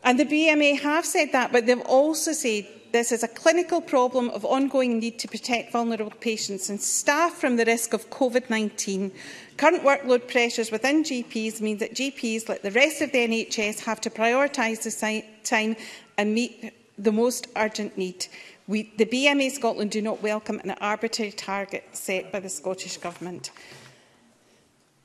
And the B M A have said that, but they've also said this is a clinical problem of ongoing need to protect vulnerable patients and staff from the risk of COVID nineteen. Current workload pressures within G Ps mean that G Ps, like the rest of the N H S, have to prioritise the time and meet the most urgent need. We, the B M A Scotland, do not welcome an arbitrary target set by the Scottish Government.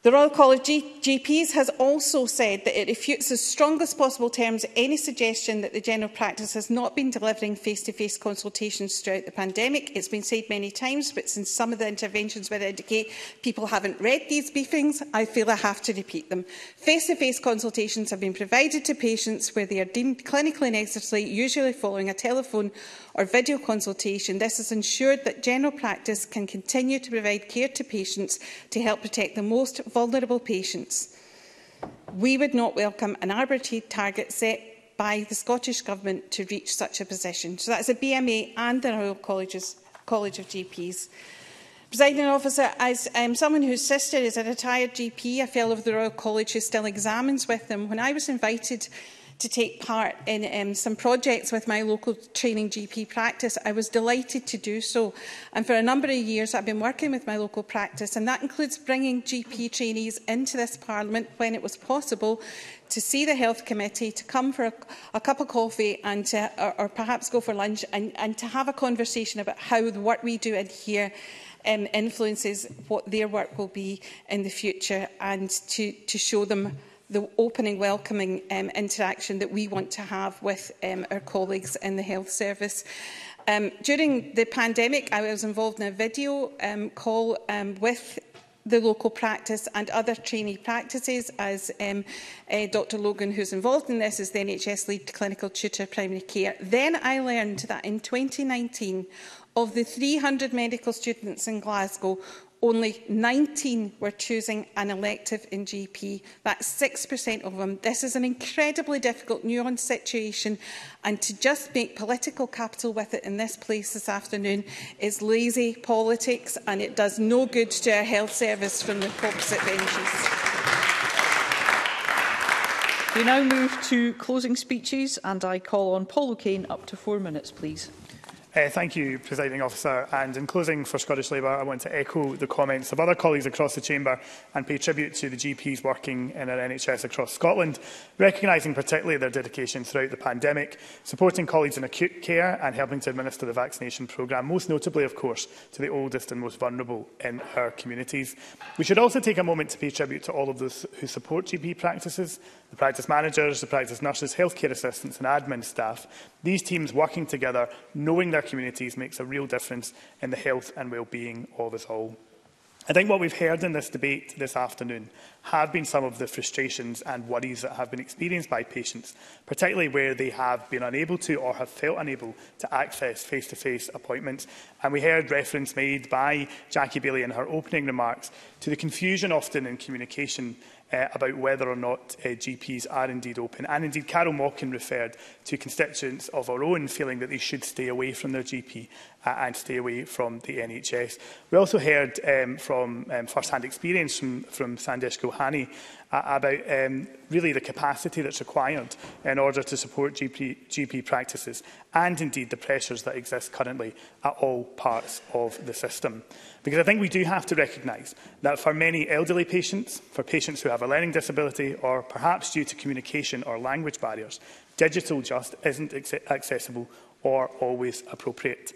The Royal College of G Ps has also said that it refutes in the strongest possible terms any suggestion that the general practice has not been delivering face-to-face consultations throughout the pandemic. It's been said many times, but since some of the interventions were indicate people haven't read these briefings, I feel I have to repeat them. Face-to-face consultations have been provided to patients where they are deemed clinically necessary, usually following a telephone or video consultation. This has ensured that general practice can continue to provide care to patients to help protect the most vulnerable patients. We would not welcome an arbitrary target set by the Scottish Government to reach such a position. So that's the B M A and the Royal Colleges, College of G Ps. Presiding Officer, as um, someone whose sister is a retired G P, a fellow of the Royal College who still examines with them, when I was invited to take part in um, some projects with my local training G P practice, I was delighted to do so. And for a number of years, I've been working with my local practice, and that includes bringing G P trainees into this Parliament when it was possible to see the Health Committee, to come for a, a cup of coffee and to, or, or perhaps go for lunch and, and to have a conversation about how the work we do in here um, influences what their work will be in the future, and to, to show them the opening, welcoming um, interaction that we want to have with um, our colleagues in the health service. Um, during the pandemic, I was involved in a video um, call um, with the local practice and other trainee practices, as um, uh, Doctor Logan, who's involved in this, is the N H S lead clinical tutor primary care. Then I learned that in twenty nineteen, of the three hundred medical students in Glasgow, only nineteen were choosing an elective in G P. That's six percent of them. This is an incredibly difficult, nuanced situation, and to just make political capital with it in this place this afternoon is lazy politics, and it does no good to our health service from the opposite benches. We now move to closing speeches, and I call on Paul O'Kane. Up to four minutes, please. Uh, thank you, Presiding Officer. And in closing for Scottish Labour, I want to echo the comments of other colleagues across the Chamber and pay tribute to the G Ps working in our N H S across Scotland, recognising particularly their dedication throughout the pandemic, supporting colleagues in acute care and helping to administer the vaccination programme, most notably, of course, to the oldest and most vulnerable in our communities. We should also take a moment to pay tribute to all of those who support G P practices, the practice managers, the practice nurses, healthcare assistants and admin staff. These teams working together, knowing their communities, makes a real difference in the health and well-being of us all. I think what we've heard in this debate this afternoon have been some of the frustrations and worries that have been experienced by patients, particularly where they have been unable to or have felt unable to access face-to-face appointments. And we heard reference made by Jackie Baillie in her opening remarks to the confusion often in communication Uh, about whether or not uh, G Ps are indeed open. And indeed, Carol Mochan referred to constituents of our own feeling that they should stay away from their G P uh, and stay away from the N H S. We also heard um, from um, first-hand experience from, from Sandesh Gulhani uh, about um, really the capacity that's required in order to support G P, G P practices and indeed the pressures that exist currently at all parts of the system. Because I think we do have to recognise that for many elderly patients, for patients who have a learning disability or perhaps due to communication or language barriers, digital just isn't accessible or always appropriate.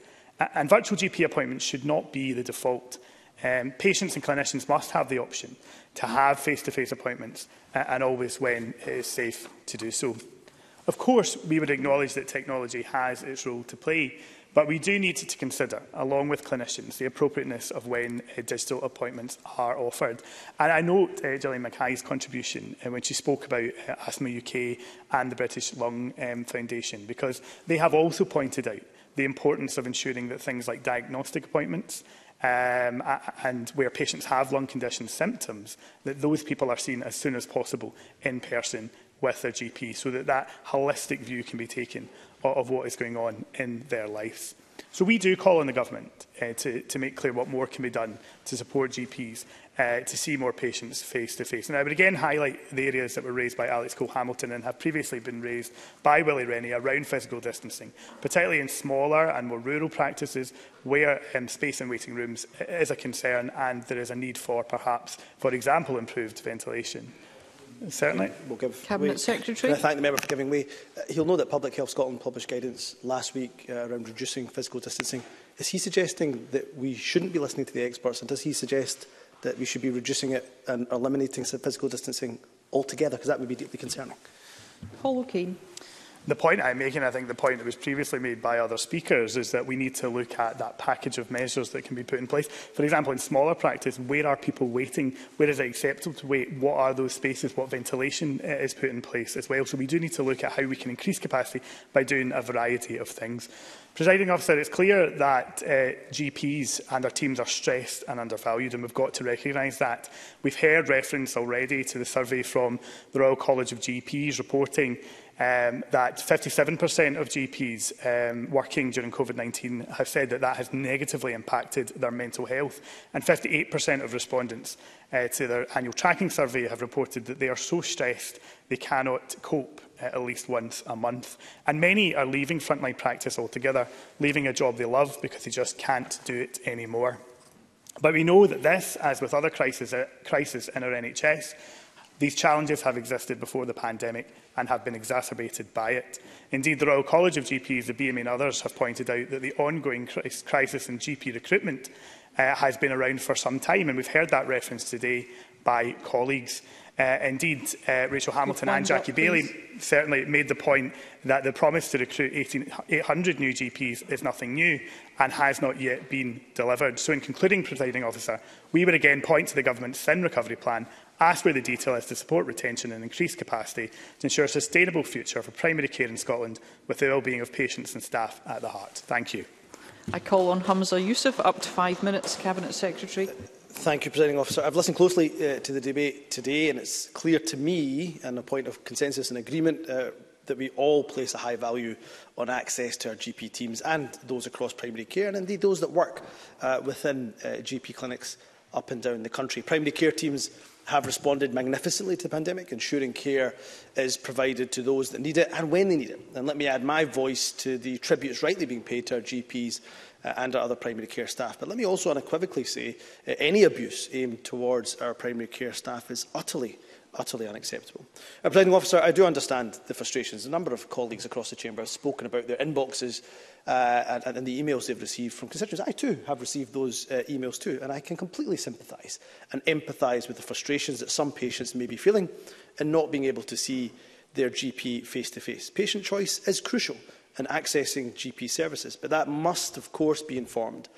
And virtual G P appointments should not be the default. Um, patients and clinicians must have the option to have face-to-face appointments and always when it is safe to do so. Of course, we would acknowledge that technology has its role to play, but we do need to consider, along with clinicians, the appropriateness of when uh, digital appointments are offered. And I note uh, Gillian Mackay's contribution uh, when she spoke about uh, Asthma U K and the British Lung um, Foundation, because they have also pointed out the importance of ensuring that things like diagnostic appointments um, and where patients have lung condition symptoms, that those people are seen as soon as possible in person with their G P, so that that holistic view can be taken of what is going on in their lives. So we do call on the government uh, to, to make clear what more can be done to support G Ps uh, to see more patients face to face. And I would again highlight the areas that were raised by Alex Cole-Hamilton and have previously been raised by Willie Rennie around physical distancing, particularly in smaller and more rural practices where um, space in waiting rooms is a concern and there is a need for, perhaps, for example, improved ventilation. Certainly. We'll give Cabinet way. Secretary. Can I thank the member for giving way? Uh, he'll know that Public Health Scotland published guidance last week uh, around reducing physical distancing. Is he suggesting that we shouldn't be listening to the experts, and does he suggest that we should be reducing it and eliminating physical distancing altogether? Because that would be deeply concerning. Paul O'Kane. The point I'm making, I think the point that was previously made by other speakers, is that we need to look at that package of measures that can be put in place. For example, in smaller practice, where are people waiting? Where is it acceptable to wait? What are those spaces? What ventilation uh, is put in place as well? So we do need to look at how we can increase capacity by doing a variety of things. Presiding Officer, it's clear that uh, G Ps and our teams are stressed and undervalued, and we've got to recognise that. We've heard reference already to the survey from the Royal College of G Ps reporting Um, that fifty-seven percent of G Ps um, working during COVID nineteen have said that that has negatively impacted their mental health, and fifty-eight percent of respondents uh, to their annual tracking survey have reported that they are so stressed they cannot cope uh, at least once a month. And many are leaving frontline practice altogether, leaving a job they love because they just can't do it anymore. But we know that this, as with other crises, uh, crises in our N H S, these challenges have existed before the pandemic and have been exacerbated by it. Indeed, the Royal College of G Ps, the B M A and others have pointed out that the ongoing crisis in G P recruitment uh, has been around for some time, and we've heard that reference today by colleagues. Uh, indeed, uh, Rachel Hamilton and Jackie Baillie certainly made the point that the promise to recruit eighteen hundred new G Ps is nothing new and has not yet been delivered. So in concluding, Presiding Officer, we would again point to the government's thin recovery plan, ask where the detail is to support retention and increase capacity to ensure a sustainable future for primary care in Scotland with the well-being of patients and staff at the heart. Thank you. I call on Hamza Youssef, up to five minutes, Cabinet Secretary. Thank you, Presiding Officer. I've listened closely uh, to the debate today, and it's clear to me, and a point of consensus and agreement, uh, that we all place a high value on access to our G P teams and those across primary care, and indeed those that work uh, within uh, G P clinics up and down the country. Primary care teams have responded magnificently to the pandemic, ensuring care is provided to those that need it and when they need it. And let me add my voice to the tributes rightly being paid to our G Ps uh, and our other primary care staff. But let me also unequivocally say uh, any abuse aimed towards our primary care staff is utterly utterly unacceptable. Uh, Presiding Officer, I do understand the frustrations. A number of colleagues across the Chamber have spoken about their inboxes uh, and, and the emails they've received from constituents. I too have received those uh, emails too, and I can completely sympathise and empathise with the frustrations that some patients may be feeling in not being able to see their G P face-to-face. Patient choice is crucial in accessing G P services, but that must, of course, be informed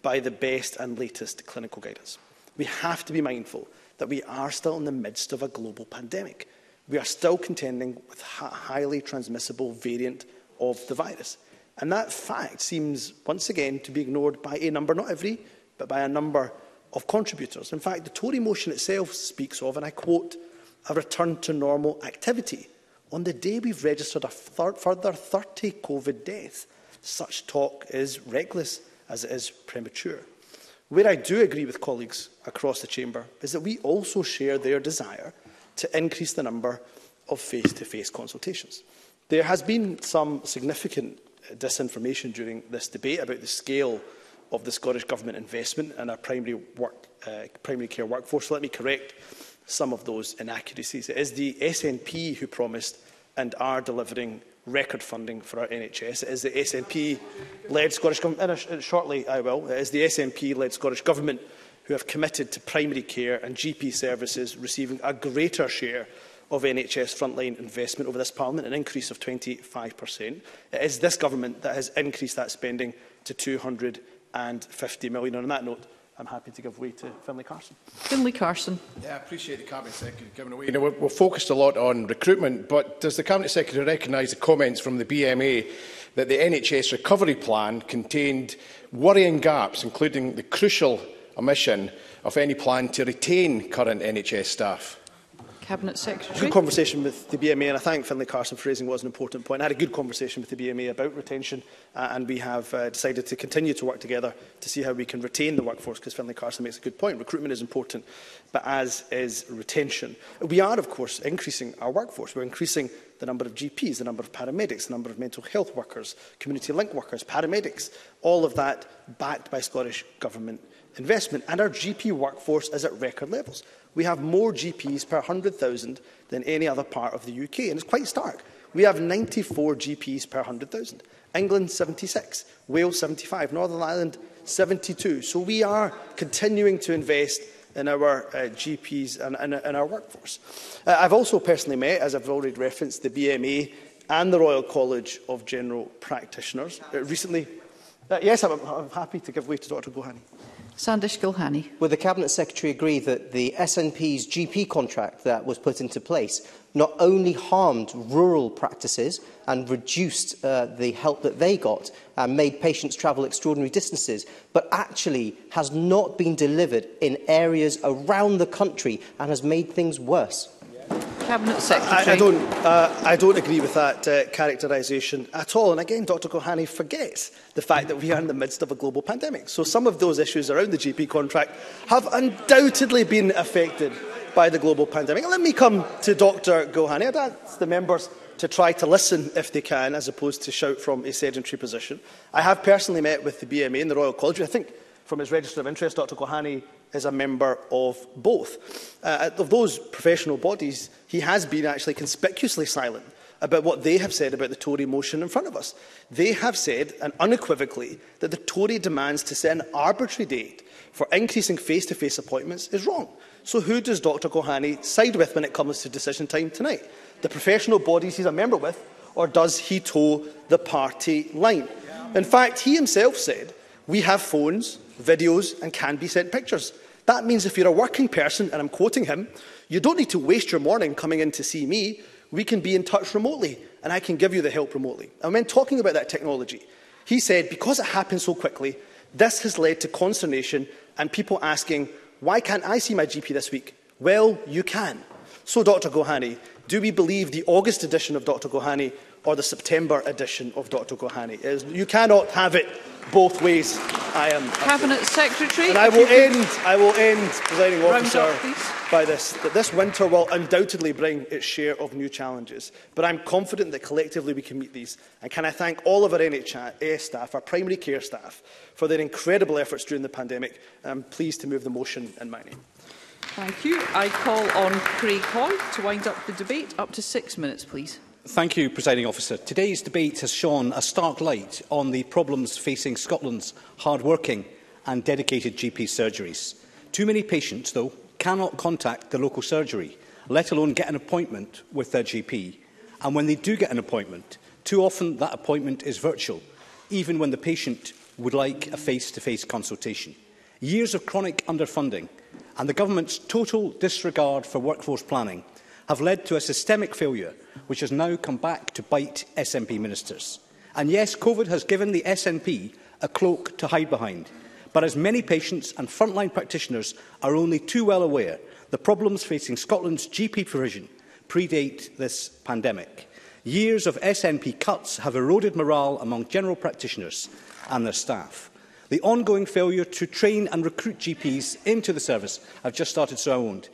by the best and latest clinical guidance. We have to be mindful that we are still in the midst of a global pandemic. We are still contending with a highly transmissible variant of the virus. And that fact seems, once again, to be ignored by a number, not every, but by a number of contributors. In fact, the Tory motion itself speaks of, and I quote, a return to normal activity on the day we've registered a further thirty COVID deaths. Such talk is reckless as it is premature. Where I do agree with colleagues across the Chamber is that we also share their desire to increase the number of face-to-face consultations. There has been some significant disinformation during this debate about the scale of the Scottish Government investment in our primary, work, uh, primary care workforce. So let me correct some of those inaccuracies. It is the S N P who promised and are delivering record funding for our N H S. It is the S N P-led Scottish Government, and shortly I will, it is the S N P-led Scottish Government who have committed to primary care and G P services receiving a greater share of N H S frontline investment over this Parliament, an increase of twenty-five percent. It is this Government that has increased that spending to two hundred and fifty million pounds. And on that note, I'm happy to give way to Finlay Carson. Finlay Carson. Yeah, I appreciate the Cabinet Secretary giving away. You know, we're, we're focused a lot on recruitment, but does the Cabinet Secretary recognise the comments from the B M A that the N H S recovery plan contained worrying gaps, including the crucial omission of any plan to retain current N H S staff? Cabinet Secretary. Good conversation with the B M A, and I thank Finlay Carson for raising what was an important point. I had a good conversation with the B M A about retention, uh, and we have uh, decided to continue to work together to see how we can retain the workforce, because Finlay Carson makes a good point. Recruitment is important, but as is retention. We are, of course, increasing our workforce. We're increasing the number of G Ps, the number of paramedics, the number of mental health workers, community link workers, paramedics, all of that backed by Scottish Government investment. And our G P workforce is at record levels. We have more G Ps per one hundred thousand than any other part of the U K, and it's quite stark. We have ninety-four G Ps per one hundred thousand. England, seventy-six. Wales, seventy-five. Northern Ireland, seventy-two. So we are continuing to invest in our uh, G Ps and, and, and our workforce. Uh, I've also personally met, as I've already referenced, the B M A and the Royal College of General Practitioners. Uh, recently, uh, yes, I'm, I'm happy to give way to Doctor Gulhani. Sandesh Gulhani. Will the Cabinet Secretary agree that the S N P's G P contract that was put into place not only harmed rural practices and reduced uh, the help that they got and made patients travel extraordinary distances, but actually has not been delivered in areas around the country and has made things worse? Cabinet Secretary. I, I, don't, uh, I don't agree with that uh, characterisation at all. And again, Doctor Gulhani forgets the fact that we are in the midst of a global pandemic. So some of those issues around the G P contract have undoubtedly been affected by the global pandemic. And let me come to Doctor Gulhani. I'd ask the members to try to listen if they can, as opposed to shout from a sedentary position. I have personally met with the B M A and the Royal College. I think from his register of interest, Doctor Gulhani is a member of both. Uh, of those professional bodies, he has been actually conspicuously silent about what they have said about the Tory motion in front of us. They have said, and unequivocally, that the Tory demands to set an arbitrary date for increasing face-to-face appointments is wrong. So who does Doctor Gulhani side with when it comes to decision time tonight? The professional bodies he's a member with, or does he toe the party line? In fact, he himself said, we have phones, videos and can be sent pictures. That means if you're a working person, and I'm quoting him, you don't need to waste your morning coming in to see me. We can be in touch remotely and I can give you the help remotely. And when talking about that technology, he said, because it happened so quickly, this has led to consternation and people asking, why can't I see my G P this week? Well, you can. So Doctor Gulhani, do we believe the August edition of Doctor Gulhani or the September edition of Doctor Gulhani? You cannot have it both ways. I am Cabinet Secretary. And I will end, I will end, Presiding Officer, by this, that this winter will undoubtedly bring its share of new challenges. But I'm confident that collectively we can meet these. And can I thank all of our N H S staff, our primary care staff, for their incredible efforts during the pandemic. And I'm pleased to move the motion in my name. Thank you. I call on Craig Hoy to wind up the debate. Up to six minutes, please. Thank you, Presiding Officer. Today's debate has shone a stark light on the problems facing Scotland's hard-working and dedicated G P surgeries. Too many patients, though, cannot contact the local surgery, let alone get an appointment with their G P. And when they do get an appointment, too often that appointment is virtual, even when the patient would like a face-to-face consultation. Years of chronic underfunding and the government's total disregard for workforce planning have led to a systemic failure which has now come back to bite S N P ministers. And yes, COVID has given the S N P a cloak to hide behind. But as many patients and frontline practitioners are only too well aware, the problems facing Scotland's G P provision predate this pandemic. Years of S N P cuts have eroded morale among general practitioners and their staff. The ongoing failure to train and recruit G Ps into the service, I've just started so I won't.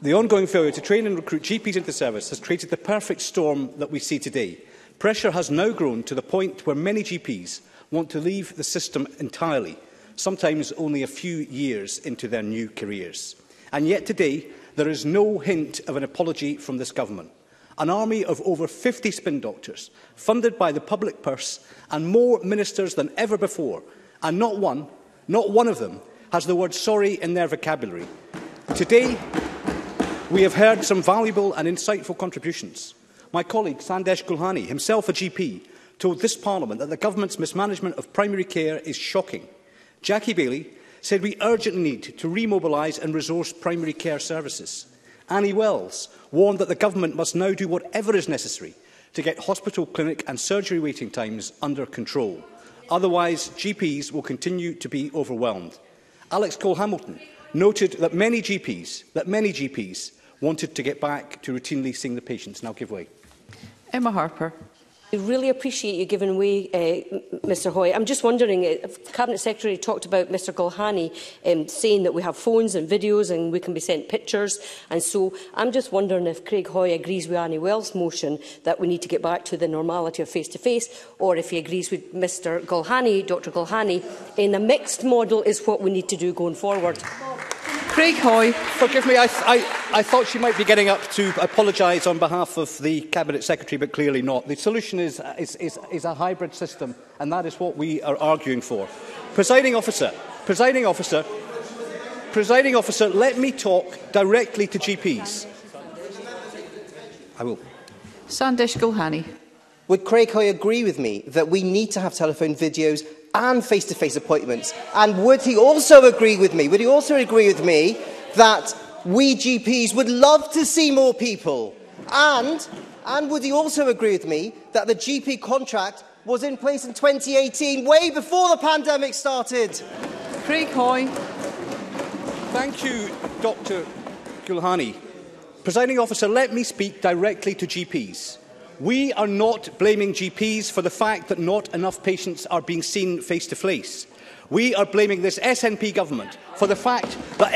The ongoing failure to train and recruit G Ps into the service has created the perfect storm that we see today. Pressure has now grown to the point where many G Ps want to leave the system entirely, sometimes only a few years into their new careers. And yet today, there is no hint of an apology from this government. An army of over fifty spin doctors, funded by the public purse, and more ministers than ever before. And not one, not one of them, has the word sorry in their vocabulary. Today, we have heard some valuable and insightful contributions. My colleague Sandesh Gulhani, himself a G P, told this Parliament that the government's mismanagement of primary care is shocking. Jackie Baillie said we urgently need to remobilise and resource primary care services. Annie Wells warned that the government must now do whatever is necessary to get hospital, clinic and surgery waiting times under control. Otherwise, G Ps will continue to be overwhelmed. Alex Cole-Hamilton noted that many G Ps, that many G Ps wanted to get back to routinely seeing the patients. Now give way. Emma Harper. I really appreciate you giving way, uh, Mr Hoy. I'm just wondering, if Cabinet Secretary talked about Mr Gulhani um, saying that we have phones and videos and we can be sent pictures, and so I'm just wondering if Craig Hoy agrees with Annie Wells' motion that we need to get back to the normality of face-to-face, -face, or if he agrees with Mr Gulhani, Dr Gulhani, in a mixed model is what we need to do going forward. Craig Hoy. Forgive me, I, I, I thought she might be getting up to apologise on behalf of the Cabinet Secretary, but clearly not. The solution is, is, is, is a hybrid system, and that is what we are arguing for. Presiding Officer, Presiding Officer, Presiding Officer, let me talk directly to G Ps. I will. Sandesh Gulhani. Would Craig Hoy agree with me that we need to have telephone videos and face-to-face appointments? And would he also agree with me, would he also agree with me that we G Ps would love to see more people? And, and would he also agree with me that the G P contract was in place in twenty eighteen, way before the pandemic started? Craig Hoy. Thank you, Doctor Gulhani. Presiding Officer, let me speak directly to G Ps. We are not blaming G Ps for the fact that not enough patients are being seen face-to-face. We are blaming this S N P government for the fact that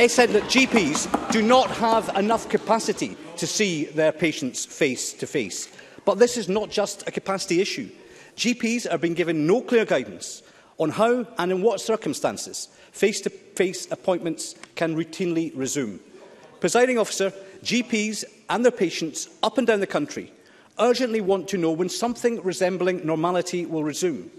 G Ps do not have enough capacity to see their patients face-to-face. But this is not just a capacity issue. G Ps are being given no clear guidance on how and in what circumstances face-to-face appointments can routinely resume. Presiding Officer, G Ps and their patients up and down the country urgently want to know when something resembling normality will resume.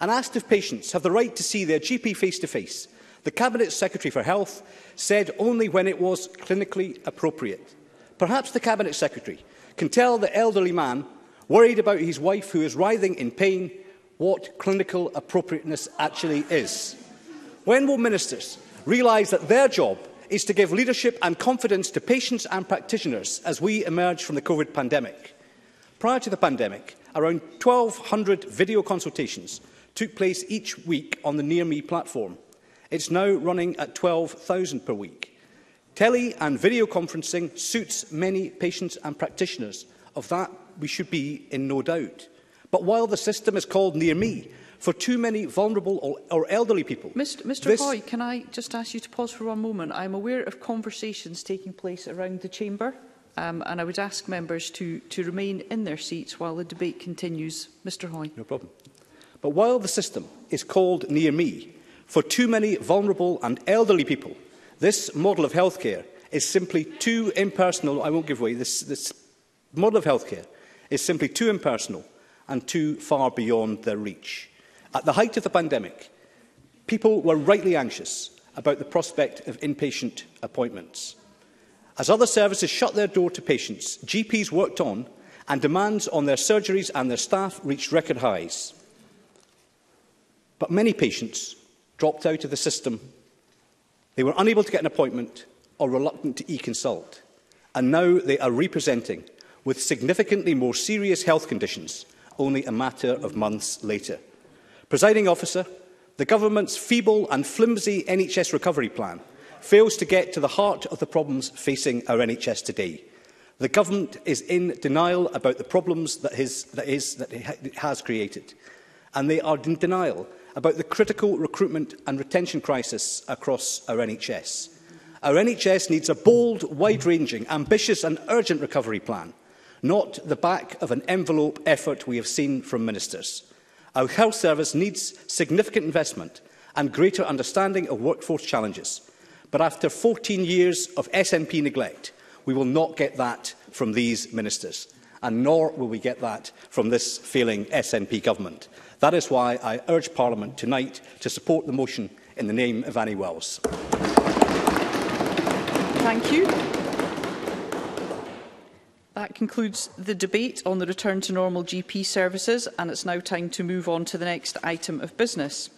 And asked if patients have the right to see their G P face-to-face, the Cabinet Secretary for Health said only when it was clinically appropriate. Perhaps the Cabinet Secretary can tell the elderly man, worried about his wife who is writhing in pain, what clinical appropriateness actually is. When will ministers realise that their job is to give leadership and confidence to patients and practitioners as we emerge from the COVID pandemic? Prior to the pandemic, around twelve hundred video consultations took place each week on the Near Me platform. It's now running at twelve thousand per week. Tele and video conferencing suits many patients and practitioners. Of that, we should be in no doubt. But while the system is called Near Me, for too many vulnerable or, or elderly people. Mister Mister Hoy, can I just ask you to pause for one moment? I am aware of conversations taking place around the chamber, um, and I would ask members to, to remain in their seats while the debate continues. Mister Hoy. No problem. But while the system is called Near Me, for too many vulnerable and elderly people, this model of healthcare is simply too impersonal. I won't give way. This, this model of healthcare is simply too impersonal and too far beyond their reach. At the height of the pandemic, people were rightly anxious about the prospect of inpatient appointments. As other services shut their door to patients, G Ps worked on, and demands on their surgeries and their staff reached record highs. But many patients dropped out of the system. They were unable to get an appointment or reluctant to e-consult, and now they are representing with significantly more serious health conditions only a matter of months later. Presiding Officer, the government's feeble and flimsy N H S recovery plan fails to get to the heart of the problems facing our N H S today. The government is in denial about the problems that, his, that, is, that it has created, and they are in denial about the critical recruitment and retention crisis across our N H S. Our N H S needs a bold, wide-ranging, ambitious and urgent recovery plan, not the back of an envelope effort we have seen from ministers. Our health service needs significant investment and greater understanding of workforce challenges. But after fourteen years of S N P neglect, we will not get that from these ministers, and nor will we get that from this failing S N P government. That is why I urge Parliament tonight to support the motion in the name of Annie Wells. Thank you. That concludes the debate on the return to normal G P services, and it's now time to move on to the next item of business.